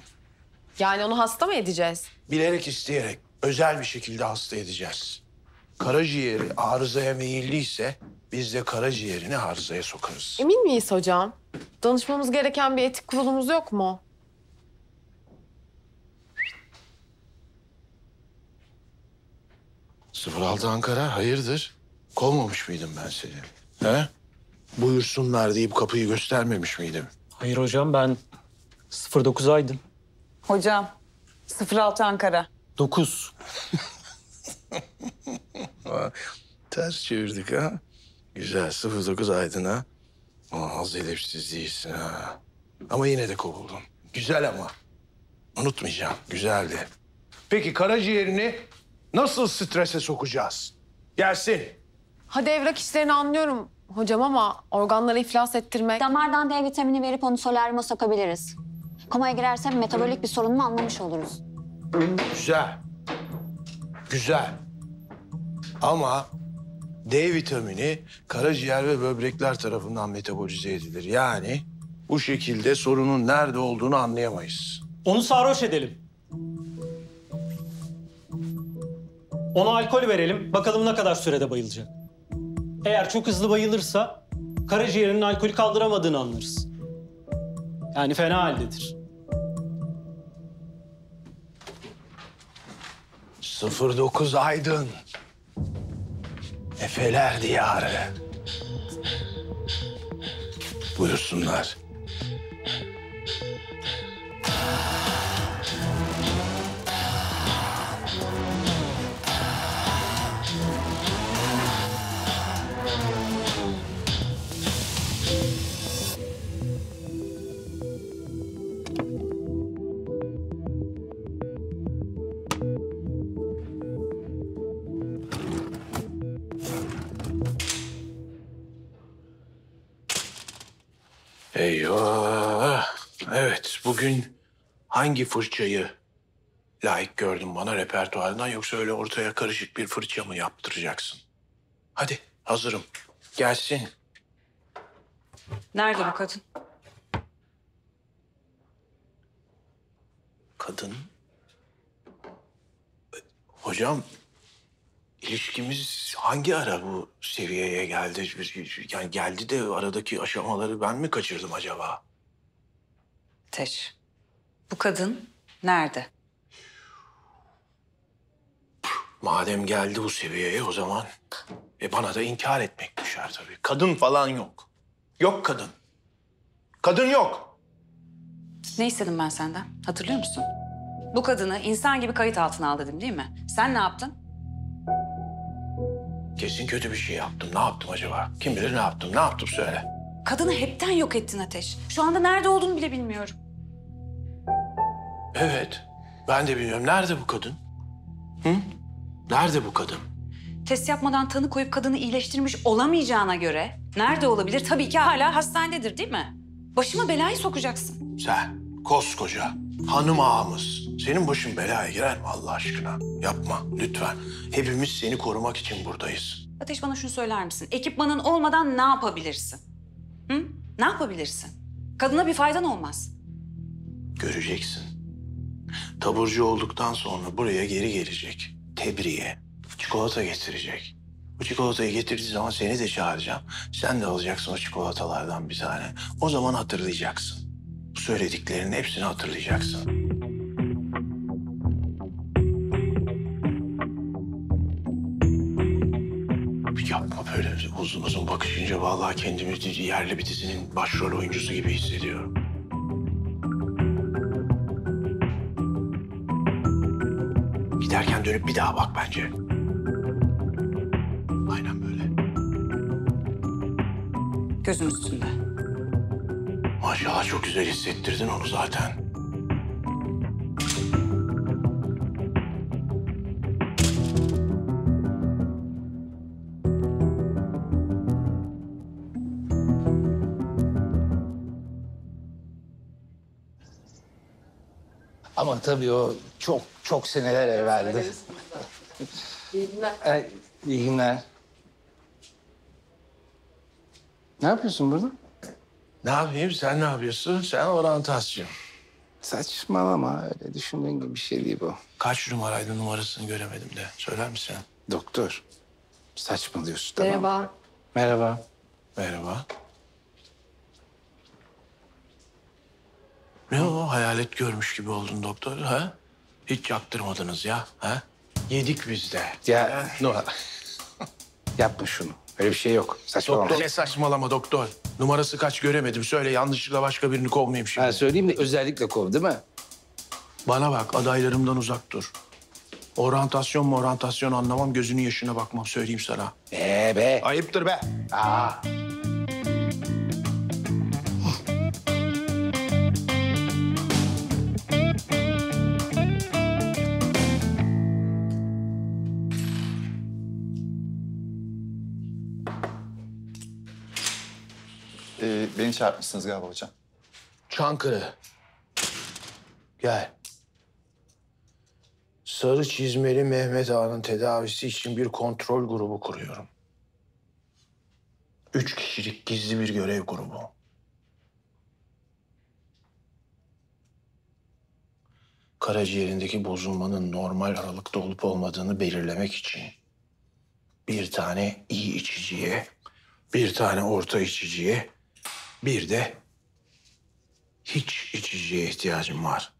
Yani onu hasta mı edeceğiz? Bilerek, isteyerek, özel bir şekilde hasta edeceğiz. Karaciğeri arızaya meyilliyse biz de karaciğerini arızaya sokarız. Emin miyiz hocam? Danışmamız gereken bir etik kurulumuz yok mu? sıfır altı Ankara, hayırdır? Kovmamış mıydım ben seni? He? Buyursunlar deyip kapıyı göstermemiş miydim? Hayır hocam, ben sıfır dokuz Aydın. Hocam, sıfır altı Ankara. dokuz. Ters çevirdik ha. Güzel, sıfır dokuz Aydın ha. Az edepsiz değilsin ha. Ama yine de kovuldun. Güzel ama. Unutmayacağım, güzeldi. Peki karaciğerini nasıl strese sokacağız? Gelsin. Hadi evrak işlerini anlıyorum. Hocam ama organları iflas ettirmek... Damardan D vitamini verip onu solaryuma sokabiliriz. Komaya girerse metabolik bir sorun mu anlamış oluruz. Güzel. Güzel. Ama D vitamini karaciğer ve böbrekler tarafından metabolize edilir. Yani bu şekilde sorunun nerede olduğunu anlayamayız. Onu sarhoş edelim. Ona alkol verelim. Bakalım ne kadar sürede bayılacak. Eğer çok hızlı bayılırsa karaciğerinin alkolü kaldıramadığını anlarız. Yani fena haldedir. sıfır dokuz Aydın. Efeler diyarı. Buyursunlar. Eyvah! Evet, bugün hangi fırçayı layık gördün bana repertuarından yoksa öyle ortaya karışık bir fırça mı yaptıracaksın? Hadi, hazırım. Gelsin. Nerede bu kadın? Kadın? Hocam, ilişkimiz hangi ara bu seviyeye geldi? Yani geldi de aradaki aşamaları ben mi kaçırdım acaba? Ateş, bu kadın nerede? Madem geldi bu seviyeye o zaman e bana da inkar etmek düşer tabii. Kadın falan yok. Yok kadın. Kadın yok. Ne istedim ben senden? Hatırlıyor musun? Bu kadını insan gibi kayıt altına al dedim değil mi? Sen ne yaptın? Kesin kötü bir şey yaptım. Ne yaptım acaba? Kim bilir ne yaptım? Ne yaptım söyle. Kadını hepten yok ettin Ateş. Şu anda nerede olduğunu bile bilmiyorum. Evet. Ben de bilmiyorum. Nerede bu kadın? Hı? Nerede bu kadın? Test yapmadan tanı koyup kadını iyileştirmiş olamayacağına göre nerede olabilir? Tabii ki hala hastanededir değil mi? Başıma belayı sokacaksın. Sen koskoca hanım ağamız. Senin başın belaya girer mi Allah aşkına? Yapma lütfen. Hepimiz seni korumak için buradayız. Ateş bana şunu söyler misin? Ekipmanın olmadan ne yapabilirsin? Hı? Ne yapabilirsin? Kadına bir faydan olmaz. Göreceksin. Taburcu olduktan sonra buraya geri gelecek. Tebriğe. Çikolata getirecek. Bu çikolatayı getirdiği zaman seni de çağıracağım. Sen de alacaksın o çikolatalardan bir tane. O zaman hatırlayacaksın. Bu söylediklerinin hepsini hatırlayacaksın. Yapma böyle uzun uzun bakışınca vallahi kendimi yerli bir dizinin başrol oyuncusu gibi hissediyorum. Giderken dönüp bir daha bak bence. Aynen böyle. Gözüm üstünde. Maşallah çok güzel hissettirdin onu zaten. Ama tabii o çok çok seneler evveldi. İyi günler. E, iyi günler. Ne yapıyorsun burada? Ne yapayım? Sen ne yapıyorsun? Sen oryantasyon. Saçmalama. Öyle düşündüğün gibi bir şey değil bu. Kaç numaraydı numarasını göremedim de. Söyler misin? Doktor. Saçmalıyorsun tamam. Merhaba. Merhaba. Merhaba. Ne o? Hayalet görmüş gibi oldun doktor, ha? Hiç yaktırmadınız ya, ha? Yedik biz de. Ya, numara. Yapma şunu. Öyle bir şey yok. Saçmalama. Doktor, ne saçmalama doktor? Numarası kaç göremedim. Söyle, yanlışlıkla başka birini kovmayayım şimdi. Ha, söyleyeyim de özellikle kov, değil mi? Bana bak, adaylarımdan uzak dur. Oryantasyon mu oryantasyon anlamam, gözünün yaşına bakmam. Söyleyeyim sana. Be be. Ayıptır be. Aa. Beni çarpmışsınız galiba hocam. Çankırı. Gel. Sarı Çizmeli Mehmet Ağa'nın tedavisi için bir kontrol grubu kuruyorum. Üç kişilik gizli bir görev grubu. Karaciğerindeki bozulmanın normal aralıkta olup olmadığını belirlemek için bir tane iyi içiciye, bir tane orta içiciye, bir de hiç içiciye ihtiyacım var.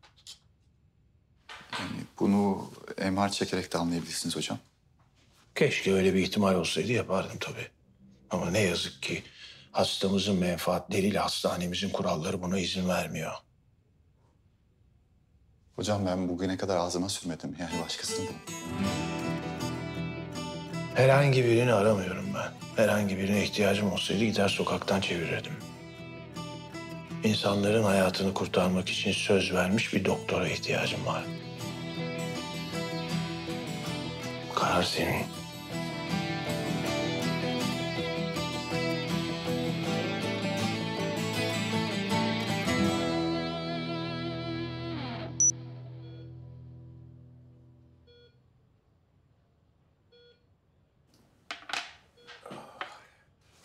Yani bunu M R çekerek de anlayabilirsiniz hocam. Keşke öyle bir ihtimal olsaydı yapardım tabii. Ama ne yazık ki hastamızın menfaatleriyle hastanemizin kuralları buna izin vermiyor. Hocam ben bugüne kadar ağzıma sürmedim. Yani başkasını bulun. Herhangi birini aramıyorum ben. Herhangi birine ihtiyacım olsaydı gider sokaktan çevirirdim. İnsanların hayatını kurtarmak için söz vermiş bir doktora ihtiyacım var. Karar senin.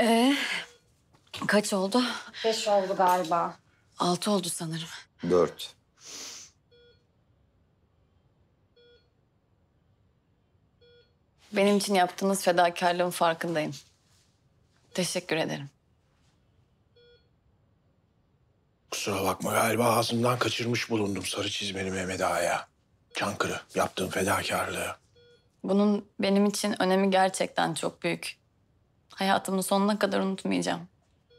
Ee, kaç oldu? Beş oldu galiba. Altı oldu sanırım. Dört. Benim için yaptığınız fedakarlığın farkındayım. Teşekkür ederim. Kusura bakma galiba ağzımdan kaçırmış bulundum Sarı Çizmeli Mehmet Ağa'ya. Çankırı yaptığım fedakarlığı. Bunun benim için önemi gerçekten çok büyük. Hayatımın sonuna kadar unutmayacağım.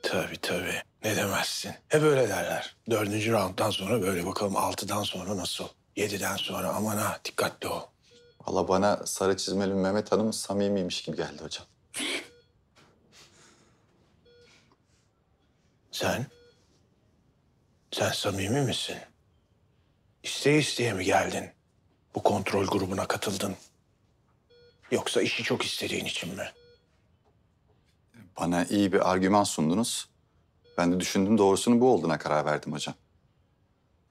Tabii tabii. Ne demezsin. Hep öyle derler. Dördüncü rounddan sonra böyle bakalım, altıdan sonra nasıl? Yediden sonra aman ha, dikkatli ol. Valla bana sarı çizmeli Mehmet Hanım samimiymiş gibi geldi hocam. Sen? Sen samimi misin? İsteye isteye mi geldin? Bu kontrol grubuna katıldın. Yoksa işi çok istediğin için mi? Bana iyi bir argüman sundunuz. Ben de düşündüm, doğrusunun bu olduğuna karar verdim hocam.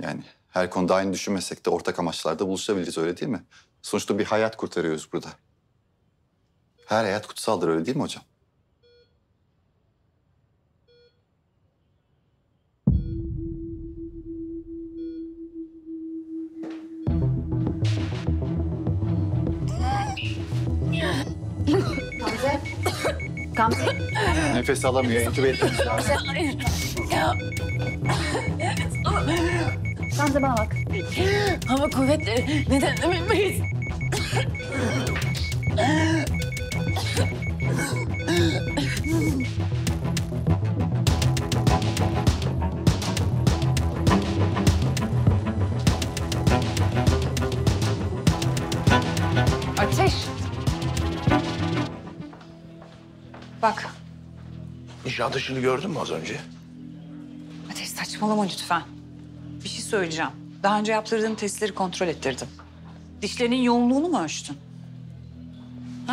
Yani her konuda aynı düşünmesek de ortak amaçlarda buluşabiliriz, öyle değil mi? Sonuçta bir hayat kurtarıyoruz burada. Her hayat kutsaldır, öyle değil mi hocam? Gamze. Nefes alamıyor, entübe etmemiz lazım. Hayır. Gamze bana bak. Hava kuvvetleri neden bilmeyiz. Ateş. Bak. Nişantaşı'nı gördün mü az önce? Ateş saçmalama lütfen. Bir şey söyleyeceğim. Daha önce yaptırdığım testleri kontrol ettirdim. Dişlerinin yoğunluğunu mu ölçtün?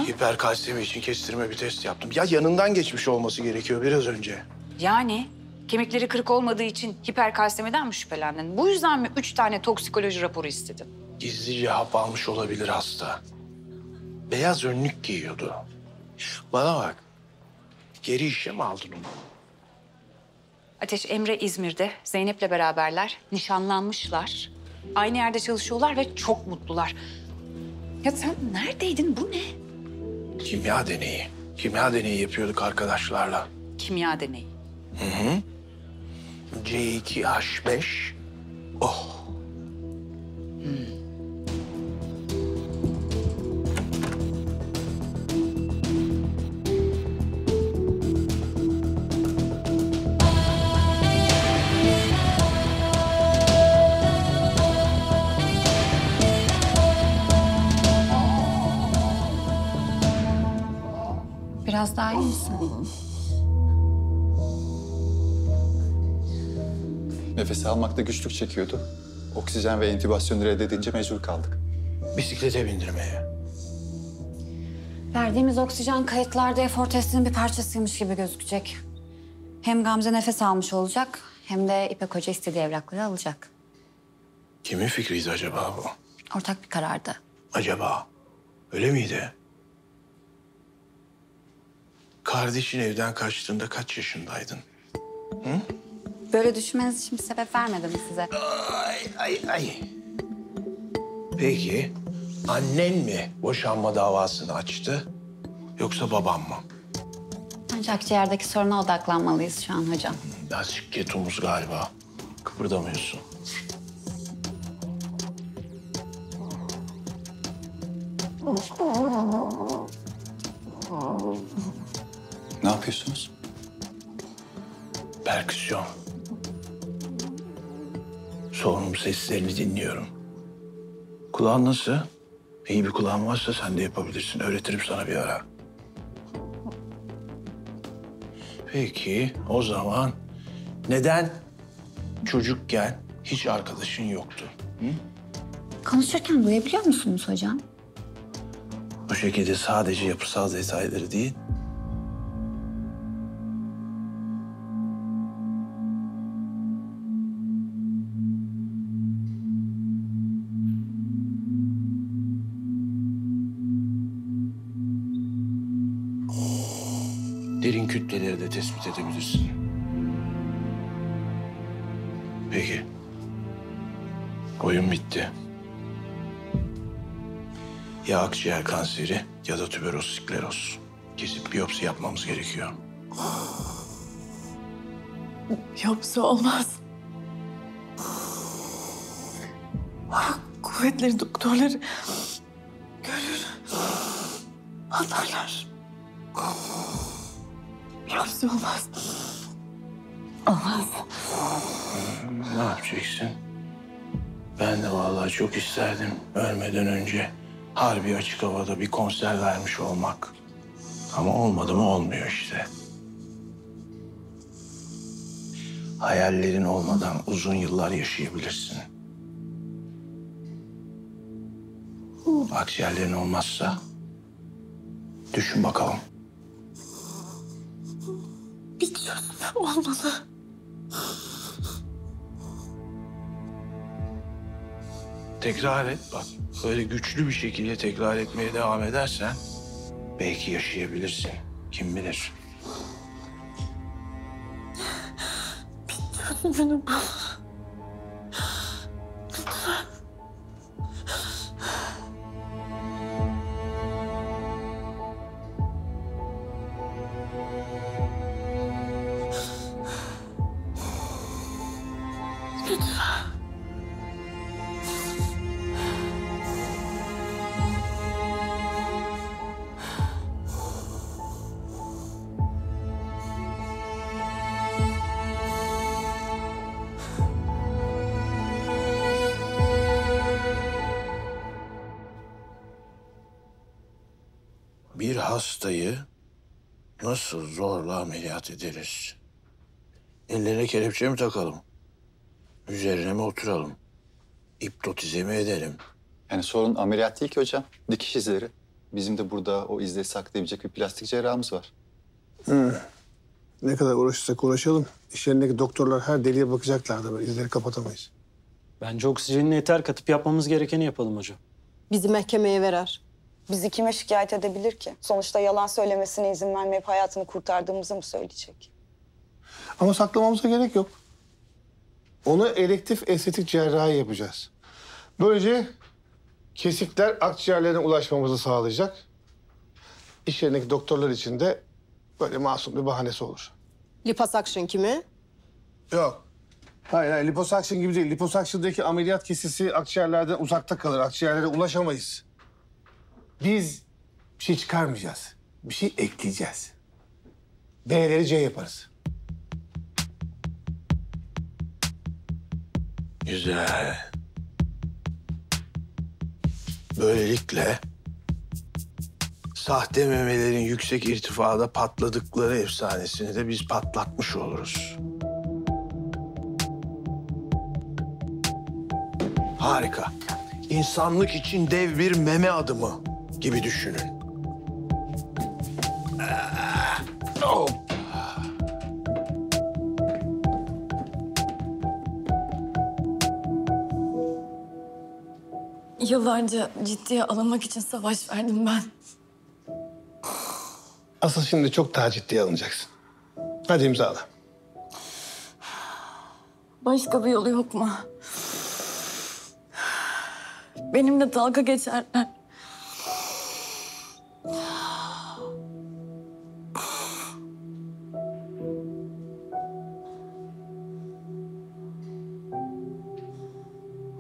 Hiperkalsemi için kestirme bir test yaptım. Ya yanından geçmiş olması gerekiyor biraz önce. Yani kemikleri kırık olmadığı için hiperkalsemiden mi şüphelendin? Bu yüzden mi üç tane toksikoloji raporu istedin? Gizlice hap almış olabilir hasta. Beyaz önlük giyiyordu. Bana bak. Geri işe mi aldın onu? Ateş, Emre İzmir'de. Zeynep'le beraberler. Nişanlanmışlar. Aynı yerde çalışıyorlar ve çok mutlular. Ya sen neredeydin? Bu ne? Kimya deneyi. Kimya deneyi yapıyorduk arkadaşlarla. Kimya deneyi? Hı hı. C iki H beş. Oh. Biraz daha iyi misin? Nefes almakta güçlük çekiyordu. Oksijen ve entübasyonu reddedince mecbur kaldık. Bisiklete bindirmeye. Verdiğimiz oksijen kayıtlarda efor testinin bir parçasıymış gibi gözükecek. Hem Gamze nefes almış olacak, hem de İpek Hoca istediği evrakları alacak. Kimin fikriydi acaba bu? Ortak bir karardı. Acaba? Öyle miydi? Kardeşin evden kaçtığında kaç yaşındaydın? Hı? Böyle düşünmeniz için bir sebep vermedim size. Ay ay ay. Peki annen mi boşanma davasını açtı yoksa babam mı? Bence akciğerdeki soruna odaklanmalıyız şu an hocam. Birazcık ketumuz galiba. Kıpırdamıyorsun. Ne yapıyorsunuz? Perküsyon. Solunum seslerini dinliyorum. Kulağın nasıl? İyi bir kulağın varsa sen de yapabilirsin. Öğretirim sana bir ara. Peki o zaman neden çocukken hiç arkadaşın yoktu? Hı? Konuşurken duyabiliyor musunuz hocam? Bu şekilde sadece yapısal detayları değil... derin kütleleri de tespit edebilirsin. Peki. Oyun bitti. Ya akciğer kanseri ya da tüberoz skleroz. Kesip biyopsi yapmamız gerekiyor. Biyopsi olmaz. Kuvvetleri doktorları görür. Anlarlar. Biyopsi olmaz. Olmaz. Ne yapacaksın? Ben de vallahi çok isterdim ölmeden önce harbi açık havada bir konser vermiş olmak. Ama olmadı mı olmuyor işte. Hayallerin olmadan uzun yıllar yaşayabilirsin. Aksi hayallerin olmazsa düşün bakalım. Bir çözüm olmalı. Tekrar et bak. Böyle güçlü bir şekilde tekrar etmeye devam edersen belki yaşayabilirsin. Kim bilir. Bir çözümünü bul. Lütfen. Bir hastayı nasıl zorla ameliyat ederiz? Ellerine kelepçe mi takalım? Üzerine mi oturalım? Hipnotize mi edelim? Yani sorun ameliyat değil ki hocam. Dikiş izleri. Bizim de burada o izleri saklayabilecek bir plastik cerrahımız var. Hı. Ne kadar uğraşırsak uğraşalım. İş yerindeki doktorlar her deliğe bakacaklar da böyle izleri kapatamayız. Bence oksijenine yeter katıp yapmamız gerekeni yapalım hocam. Bizi mahkemeye verer. Bizi kime şikayet edebilir ki? Sonuçta yalan söylemesine izin vermeyip hayatını kurtardığımızı mı söyleyecek? Ama saklamamıza gerek yok. Onu elektif estetik cerrahi yapacağız. Böylece kesikler akciğerlerine ulaşmamızı sağlayacak. İş yerindeki doktorlar için de böyle masum bir bahanesi olur. Liposuction kimi? Yok. Hayır, hayır liposuction gibi değil. Liposuction'daki ameliyat kesisi akciğerlerden uzakta kalır. Akciğerlere ulaşamayız. Biz bir şey çıkarmayacağız. Bir şey ekleyeceğiz. B'leri C yaparız. Güzel. Böylelikle sahte memelerin yüksek irtifada patladıkları efsanesini de biz patlatmış oluruz. Harika. İnsanlık için dev bir meme adımı gibi düşünün. Yıllarca ciddiye alamak için savaş verdim ben. Asıl şimdi çok daha ciddiye alınacaksın. Hadi imzala. Başka bir yolu yok mu? Benimle dalga geçerler.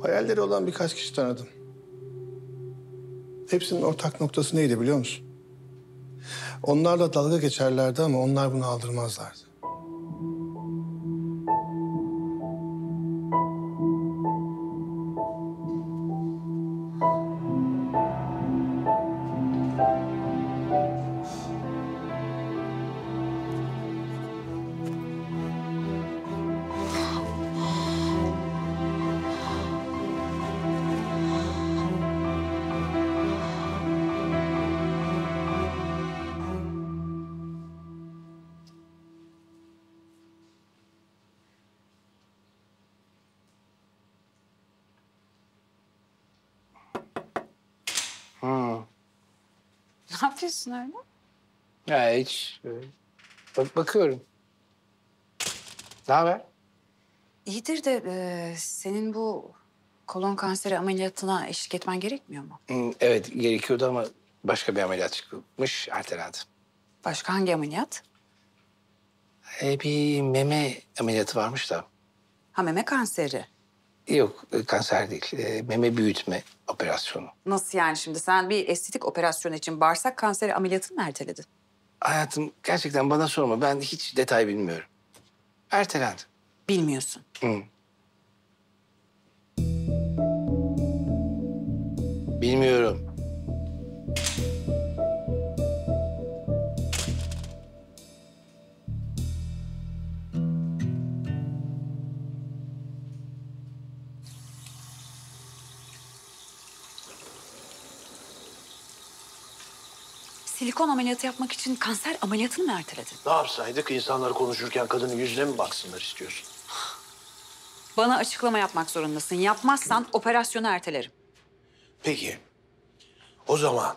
Hayalleri olan birkaç kişi tanıdım. Hepsinin ortak noktası neydi biliyor musun? Onlarla dalga geçerlerdi ama onlar bunu aldırmazlardı. Ne yapıyorsun öyle? Ya hiç. Bak, bakıyorum. Ne haber? İyidir de e, senin bu kolon kanseri ameliyatına eşlik etmen gerekmiyor mu? Evet gerekiyordu ama başka bir ameliyat çıkmış ertelendi. Başka hangi ameliyat? E, bir meme ameliyatı varmış da. Ha meme kanseri. Yok, kanser değil. E, meme büyütme operasyonu. Nasıl yani şimdi? Sen bir estetik operasyon için bağırsak kanseri ameliyatını mı erteledin? Hayatım, gerçekten bana sorma. Ben hiç detay bilmiyorum. ertelendi. Bilmiyorsun. Hı. Bilmiyorum. Silikon ameliyatı yapmak için kanser ameliyatını mı erteledin? Ne yapsaydık? İnsanlar konuşurken kadının yüzüne mi baksınlar istiyorsun? Bana açıklama yapmak zorundasın. Yapmazsan operasyonu ertelerim. Peki. O zaman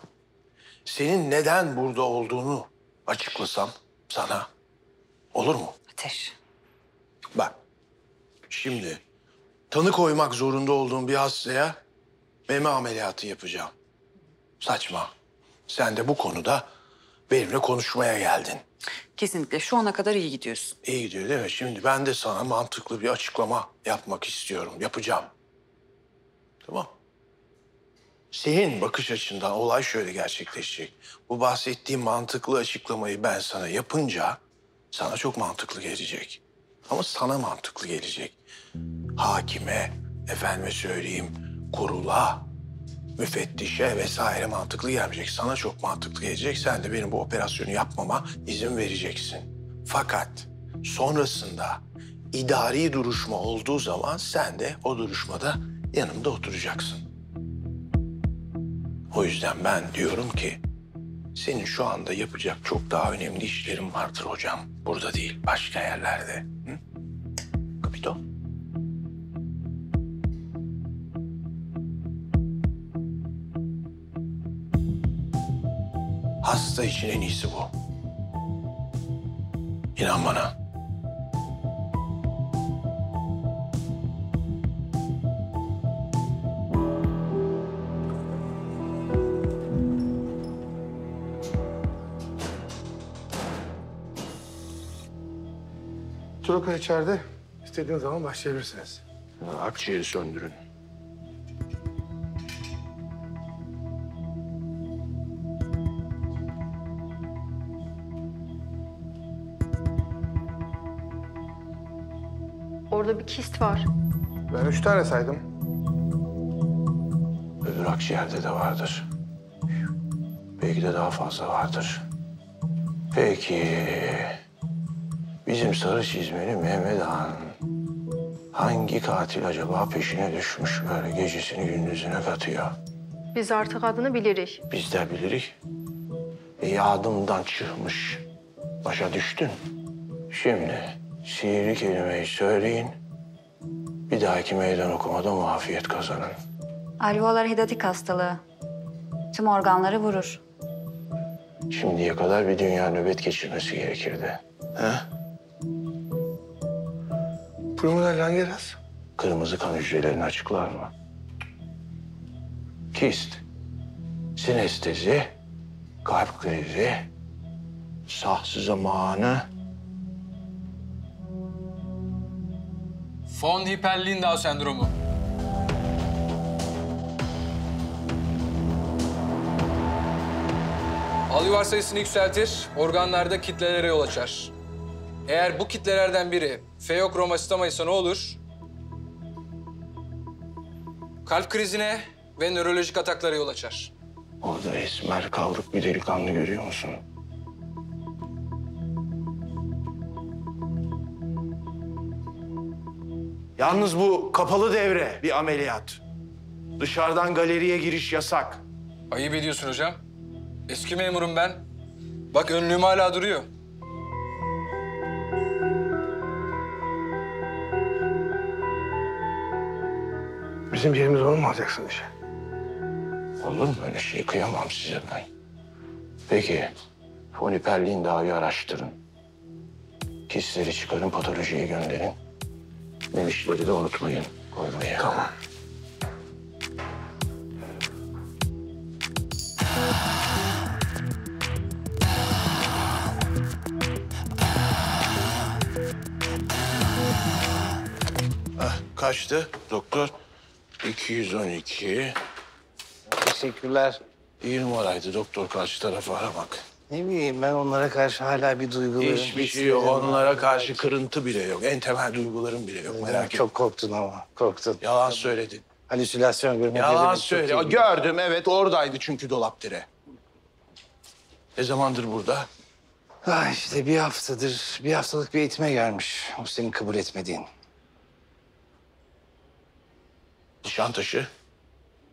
senin neden burada olduğunu açıklasam sana. Olur mu? Ateş. Bak. Şimdi tanı koymak zorunda olduğum bir hastaya meme ameliyatı yapacağım. Saçma. Sen de bu konuda benimle konuşmaya geldin. Kesinlikle. Şu ana kadar iyi gidiyorsun. İyi gidiyor değil mi? Şimdi ben de sana mantıklı bir açıklama yapmak istiyorum. Yapacağım. Tamam. Senin bakış açından olay şöyle gerçekleşecek. Bu bahsettiğim mantıklı açıklamayı ben sana yapınca sana çok mantıklı gelecek. Ama sana mantıklı gelecek. Hakime, efendime söyleyeyim, kurula, müfettişe vesaire mantıklı gelmeyecek. Sana çok mantıklı gelecek. Sen de benim bu operasyonu yapmama izin vereceksin. Fakat sonrasında idari duruşma olduğu zaman sen de o duruşmada yanımda oturacaksın. O yüzden ben diyorum ki senin şu anda yapacak çok daha önemli işlerin vardır hocam. Burada değil, başka yerlerde. Hı? Kapito. Hasta için en iyisi bu. İnan bana. Troka içeride. İstediğiniz zaman başlayabilirsiniz. Ha, akciğeri söndürün. Orada bir kist var. Ben üç tane saydım. Öbür akciğerde de vardır. Belki de daha fazla vardır. Peki... bizim Sarı Çizmeli Mehmet Ağa'nın hangi katil acaba peşine düşmüş, böyle gecesini gündüzüne katıyor? Biz artık adını biliriz. Biz de biliriz. E, yardımdan çıkmış. Başa düştün. Şimdi... sihirli kelimeyi söyleyin, bir dahaki meydan okumada muafiyet kazanın. Alvolar hidatik hastalığı. Tüm organları vurur. Şimdiye kadar bir dünya nöbet geçirmesi gerekirdi. He? Pulmoner anjeras? Kırmızı kan hücrelerini açıklar mı? Kist, sinestezi, kalp krizi, sahsı zamanı... Von Hippel-Lindau sendromu. Alüvar sayısını yükseltir, organlarda kitlelere yol açar. Eğer bu kitlelerden biri feokromositoma ise ne olur? Kalp krizine ve nörolojik ataklara yol açar. Orada esmer kavruk bir delikanlı görüyor musun? Yalnız bu kapalı devre bir ameliyat. Dışarıdan galeriye giriş yasak. Ayıp ediyorsun hocam. Eski memurum ben. Bak önlüğüm hala duruyor. Bizim yerimiz onu mu alacaksın işe? Olur mu öyle şey? Kıyamam size ben. Peki, Von Hippel-Lindau'yu araştırın. Kistleri çıkarın, patolojiye gönderin. Demişleri de unutmayın, koymayın. Tamam. Ah, kaçtı doktor? iki yüz on iki. Teşekkürler. İyi numaraydı doktor, karşı tarafı aramak. Ne bileyim, ben onlara karşı hala bir duygularım. Hiçbir şey yok. Onlara karşı kırıntı bile yok. En temel duygularım bile yok. Merak etme. Çok korktun ama. Korktun. Yalan söyledin. Halüsinasyon görmek. Yalan söyledin. Gördüm, evet. Oradaydı çünkü dolapdere. Ne zamandır burada? Ha işte bir haftadır. Bir haftalık bir eğitime gelmiş. O senin kabul etmediğin. Nişantaşı.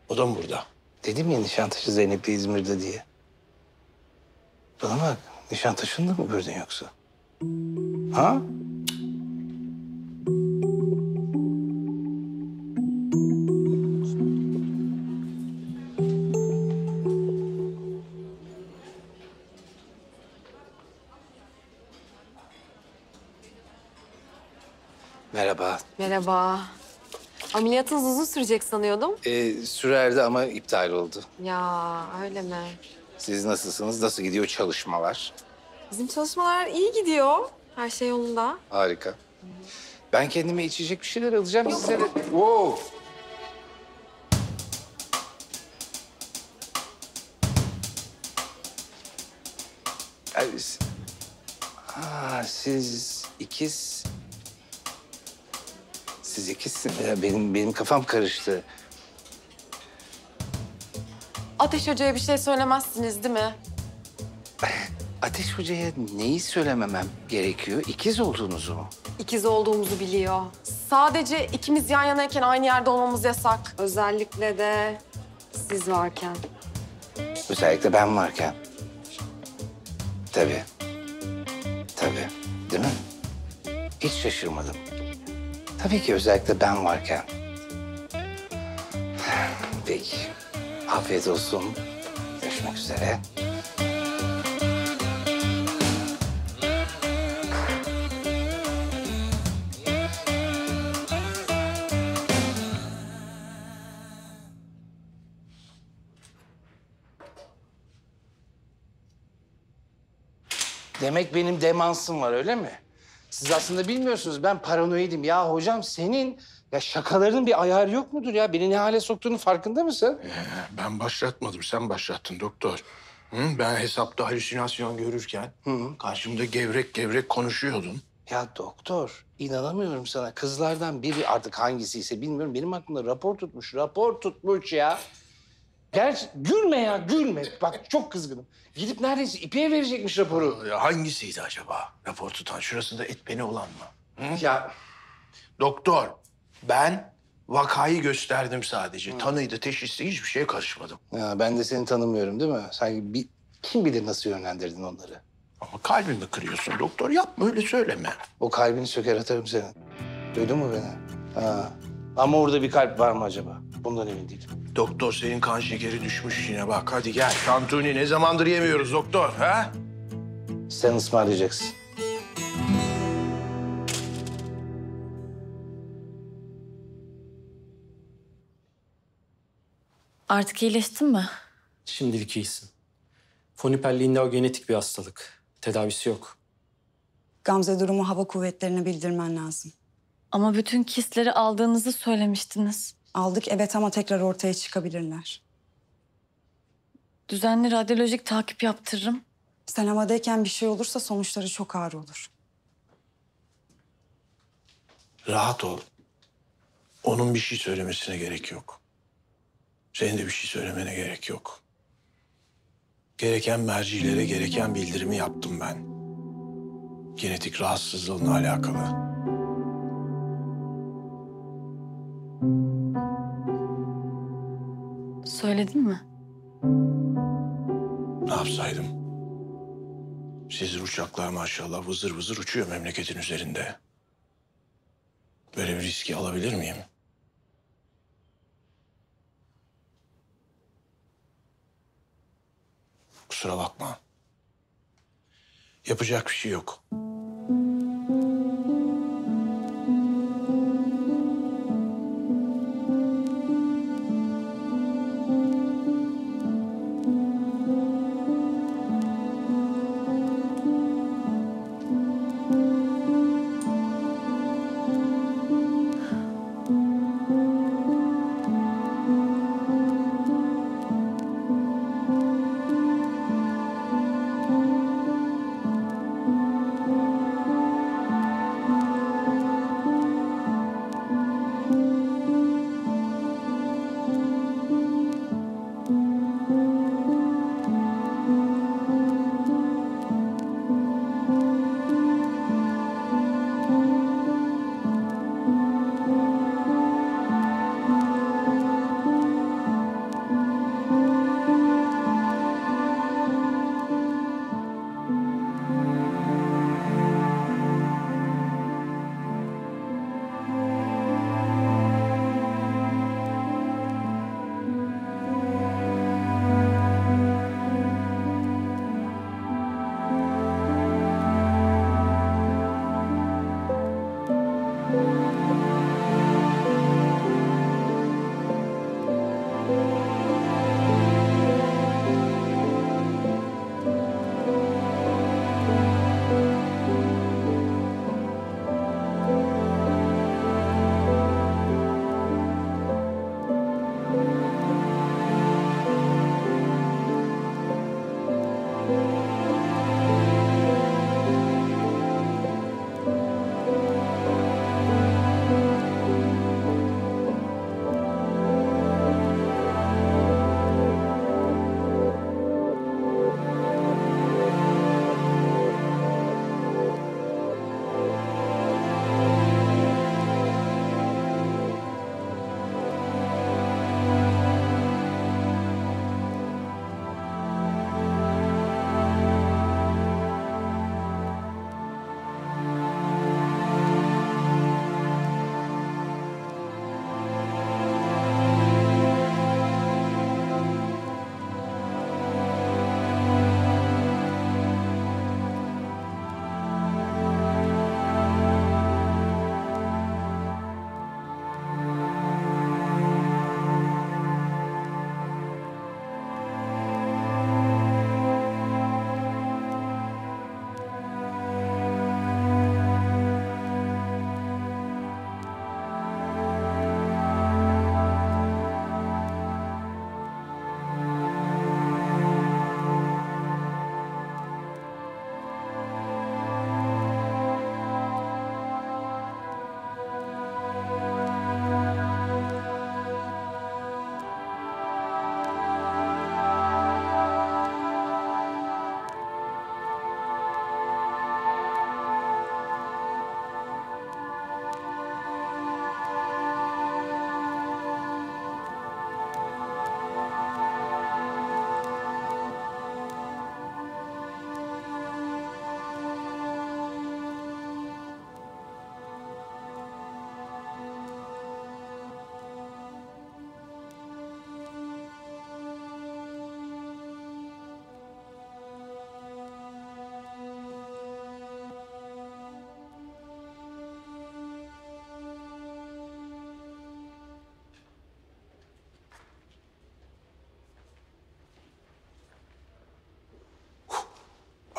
O da mı burada? Dedim ya Nişantaşı Zeynep'le İzmir'de diye. Bana bak, Nişantaşı'nda mı gördün yoksa? Ha? Merhaba. Merhaba. Ameliyatınız uzun sürecek sanıyordum. Ee, sürerdi ama iptal oldu. Ya öyle mi? Siz nasılsınız? Nasıl gidiyor çalışmalar? Bizim çalışmalar iyi gidiyor. Her şey yolunda. Harika. Ben kendime içecek bir şeyler alacağım. Yok. Size de... Wow. Aa, siz ikiz... Siz ikisiniz. Ya benim, benim kafam karıştı. Ateş Hoca'ya bir şey söylemezsiniz değil mi? Ateş Hoca'ya neyi söylememem gerekiyor? İkiz olduğunuzu mu? İkiz olduğumuzu biliyor. Sadece ikimiz yan yanayken aynı yerde olmamız yasak. Özellikle de siz varken. Özellikle ben varken. Tabii. Tabii. Değil mi? Hiç şaşırmadım. Tabii ki özellikle ben varken. Peki. Afiyet olsun. Görüşmek üzere. Demek benim demansım var öyle mi? Siz aslında bilmiyorsunuz, ben paranoidim. Ya hocam senin ya şakalarının bir ayarı yok mudur ya? Beni ne hale soktuğunun farkında mısın? Ee, ben başlatmadım, sen başlattın doktor. Hı? Ben hesapta halüsinasyon görürken Hı. karşımda gevrek gevrek konuşuyordun. Ya doktor, inanamıyorum sana. Kızlardan biri artık hangisiyse bilmiyorum. Benim aklımda rapor tutmuş, rapor tutmuş ya. Gerçi gülme ya, gülme. Bak çok kızgınım. Gidip neredeyse ipeğe verecekmiş raporu. Ya hangisiydi acaba rapor tutan? Şurasında etmeni olan mı? Hı? Ya doktor, ben vakayı gösterdim sadece. Hı. Tanıydı, teşhiste hiçbir şeye karışmadım. Ya ben de seni tanımıyorum değil mi? Sanki bir, kim bilir nasıl yönlendirdin onları. Ama kalbimi kırıyorsun doktor. Yapma, öyle söyleme. O kalbini söker atarım seni. Duydun mu beni? Ha. Ama orada bir kalp var mı acaba? Bundan emin değilim. Doktor senin kan şekeri düşmüş yine bak. Hadi gel. Tantuni ne zamandır yemiyoruz doktor ha? Sen ısmarlayacaksın. Artık iyileştin mi? Şimdilik iyisin. Von Hippel-Lindau genetik bir hastalık. Tedavisi yok. Gamze durumu hava kuvvetlerine bildirmen lazım. Ama bütün kistleri aldığınızı söylemiştiniz. Aldık evet ama tekrar ortaya çıkabilirler. Düzenli radyolojik takip yaptırırım. Sen havadayken bir şey olursa sonuçları çok ağır olur. Rahat ol. Onun bir şey söylemesine gerek yok. Senin de bir şey söylemene gerek yok. Gereken mercilere gereken bildirimi yaptım ben. Genetik rahatsızlığınla alakalı. Söyledin mi? Ne yapsaydım? Sizin uçaklar maşallah vızır vızır uçuyor memleketin üzerinde. Böyle bir riski alabilir miyim? Kusura bakma. Yapacak bir şey yok.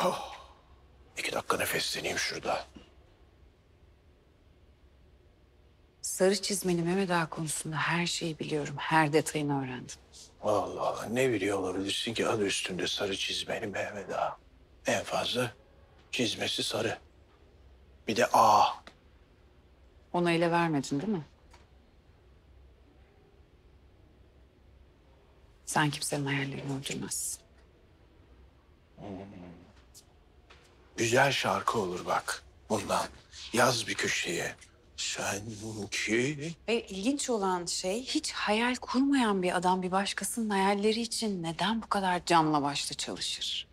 Oh, iki dakika nefesleneyim şurada. Sarı Çizmeli Mehmet Ağa konusunda her şeyi biliyorum. Her detayını öğrendim. Allah Allah, ne biliyor olabilirsin ki? Adı üstünde Sarı Çizmeli Mehmet Ağa. En fazla çizmesi sarı. Bir de ağa. Ona ele vermedin değil mi? Sen kimsenin hayallerini öldürmezsin. Hmm. Güzel şarkı olur bak bundan. Yaz bir köşeye. Sen ki... Ve ilginç olan şey, hiç hayal kurmayan bir adam bir başkasının hayalleri için neden bu kadar canla başla çalışır?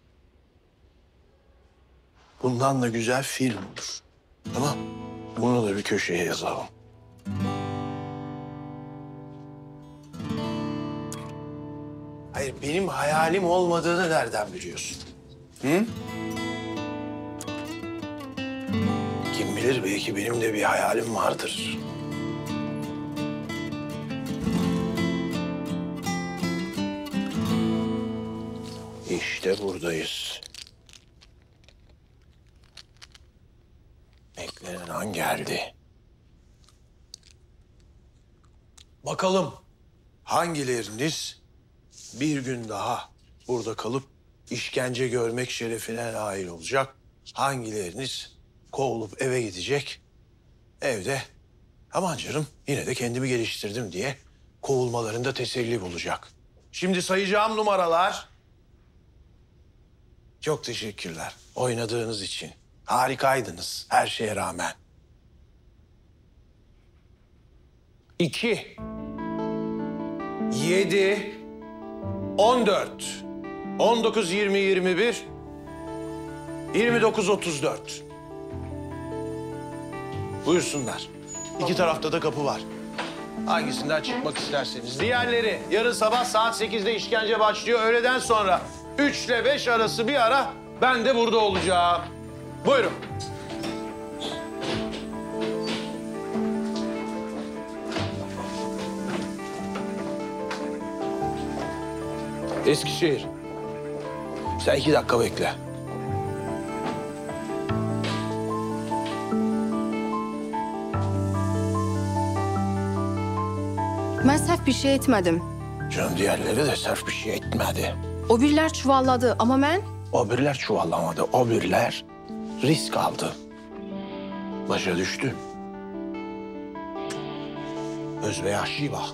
Bundan da güzel film olur. Tamam, bunu da bir köşeye yazalım. Hayır, benim hayalim olmadığını nereden biliyorsun? Hı? Kim bilir, belki benim de bir hayalim vardır. İşte buradayız. Beklenen an geldi. Bakalım hangileriniz bir gün daha burada kalıp işkence görmek şerefine nail olacak? Hangileriniz kovulup eve gidecek? Evde aman canım yine de kendimi geliştirdim diye kovulmalarında teselli bulacak. Şimdi sayacağım numaralar. Çok teşekkürler oynadığınız için. Harikaydınız her şeye rağmen. İki, yedi, on dört, on dokuz, yirmi, yirmi bir, yirmi dokuz, otuz dört. Buyursunlar. İki tarafta da kapı var. Hangisinden çıkmak isterseniz. Diğerleri yarın sabah saat sekizde işkence başlıyor. Öğleden sonra üçle beş arası bir ara ben de burada olacağım. Buyurun. Eskişehir. Sen iki dakika bekle. Ben sırf bir şey etmedim. Canım diğerleri de sırf bir şey etmedi. O birler çuvalladı ama ben... O birler çuvallamadı. O birler risk aldı. Başa düştü. Özveya Şiva.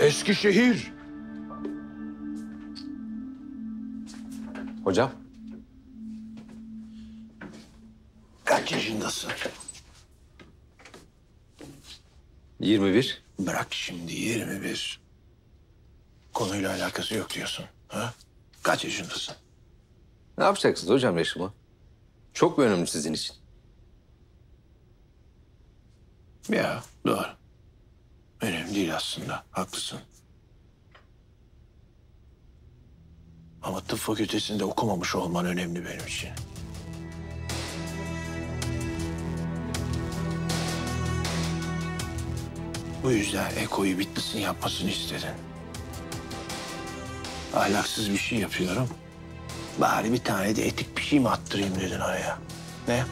Eskişehir. Hocam. Kaç yaşındasın? yirmi bir. Bırak şimdi yirmi bir. Konuyla alakası yok diyorsun. Ha? Kaç yaşındasın? Ne yapacaksınız hocam yaşımı? Çok mu önemli sizin için? Ya doğru. Önemli değil aslında. Haklısın. Ama tıp fakültesinde okumamış olman önemli benim için. Bu yüzden ekoyu bitlisini yapmasını istedin. Ahlaksız bir şey yapıyorum. Bari bir tane de etik bir şey mi attırayım dedin araya. Ne?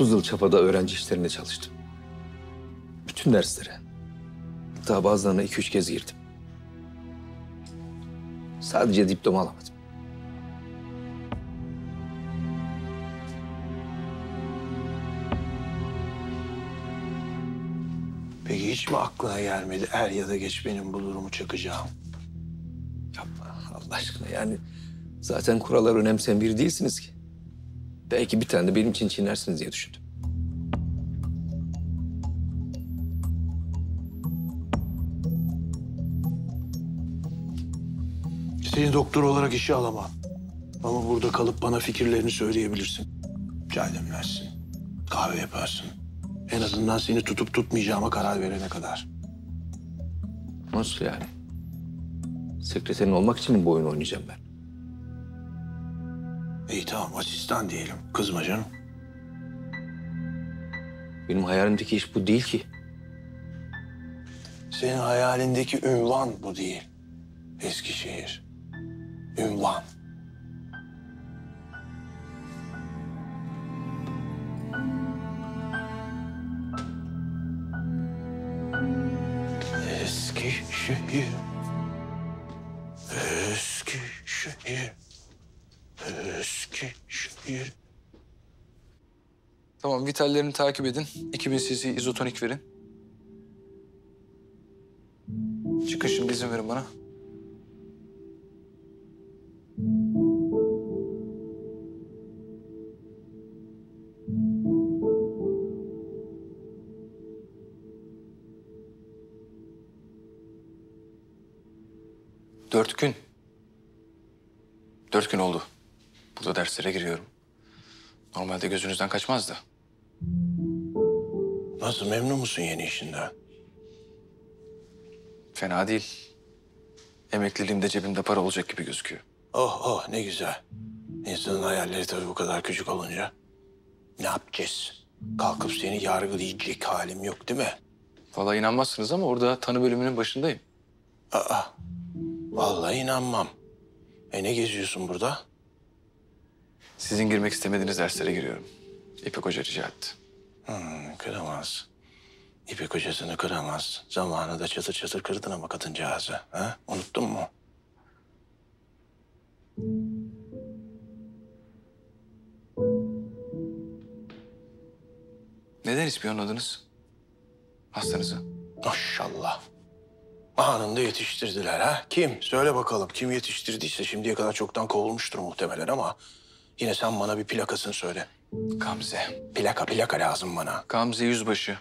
otuz yıl çapada öğrenci işlerinde çalıştım. Bütün derslere. Hatta bazılarına iki üç kez girdim. Sadece diploma alamadım. Peki hiç mi aklına gelmedi er ya da geç benim bu durumu çakacağım? Yapma Allah aşkına yani zaten kuralları önemseyen biri değilsiniz ki. Belki bir tane de benim için çiğnersiniz diye düşündüm. Seni doktor olarak işe alamam. Ama burada kalıp bana fikirlerini söyleyebilirsin. Çay demlersin, kahve yaparsın. En azından seni tutup tutmayacağıma karar verene kadar. Nasıl yani? Sekreterin olmak için mi bu oyunu oynayacağım ben? İyi tamam, asistan diyelim. Kızma canım. Benim hayalimdeki iş bu değil ki. Senin hayalindeki ünvan bu değil. Eskişehir. Ünvan. Eskişehir. Eskişehir. Eskişehir. Tamam, vitallerini takip edin. iki bin cc izotonik verin. Çıkın şimdi, izin verin bana. Dört gün. Dört gün oldu. Burada derslere giriyorum. Normalde gözünüzden kaçmazdı. Nasıl, memnun musun yeni işinden? Fena değil. Emekliliğimde cebimde para olacak gibi gözüküyor. Oh oh, ne güzel. İnsanın hayalleri tabii bu kadar küçük olunca. Ne yapacağız? Kalkıp seni yargılayacak halim yok değil mi? Vallahi inanmazsınız ama orada tanı bölümünün başındayım. Aa, vallahi inanmam. E ne geziyorsun burada? Sizin girmek istemediğiniz derslere giriyorum. İpek Hoca rica etti. Hmm, kıramaz. İpek Hoca'sını kıramaz. Zamanında çatır çatır kırdın ama kadıncağızı. Ha? Unuttun mu? Neden ispiyonladınız hastanızı? Maşallah. Anında yetiştirdiler ha? Kim? Söyle bakalım. Kim yetiştirdiyse şimdiye kadar çoktan kovulmuştur muhtemelen ama... Yine sen bana bir plakasını söyle. Gamze. Plaka plaka lazım bana. Gamze Yüzbaşı.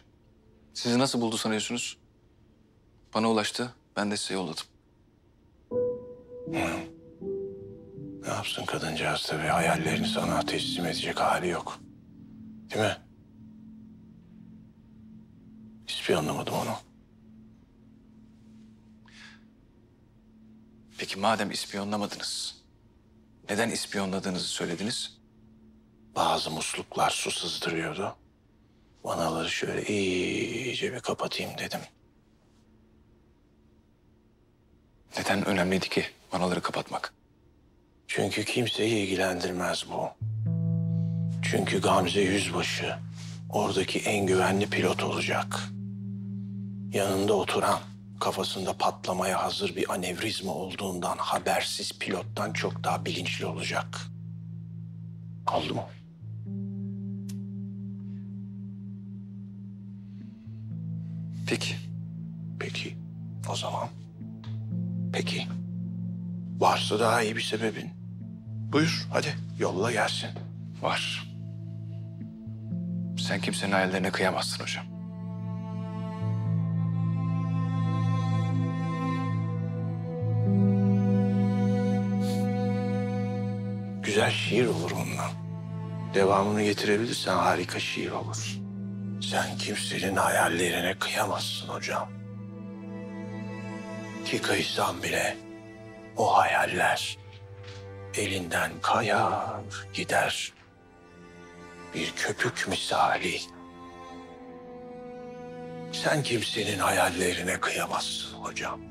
Sizi nasıl buldu sanıyorsunuz? Bana ulaştı. Ben de size yolladım. Hmm. Ne yapsın kadıncağız tabii. Hayallerini sana teslim edecek hali yok. Değil mi? Hiçbir anlamadım onu. Peki madem ispiyonlamadınız... Neden ispiyonladığınızı söylediniz? Bazı musluklar su sızdırıyordu. Vanaları şöyle iyice bir kapatayım dedim. Neden önemliydi ki vanaları kapatmak? Çünkü kimseyi ilgilendirmez bu. Çünkü Gamze Yüzbaşı oradaki en güvenli pilot olacak. Yanında oturan... Kafasında patlamaya hazır bir anevrizma olduğundan habersiz pilottan çok daha bilinçli olacak. Aldı mı? Peki. Peki. O zaman. Peki. Varsa daha iyi bir sebebin. Buyur hadi yolla gelsin. Var. Sen kimsenin hayallerine kıyamazsın hocam. Güzel şiir olur ondan. Devamını getirebilirsen harika şiir olur. Sen kimsenin hayallerine kıyamazsın hocam. Ki kıysan bile o hayaller elinden kayar gider. Bir köpük misali. Sen kimsenin hayallerine kıyamazsın hocam.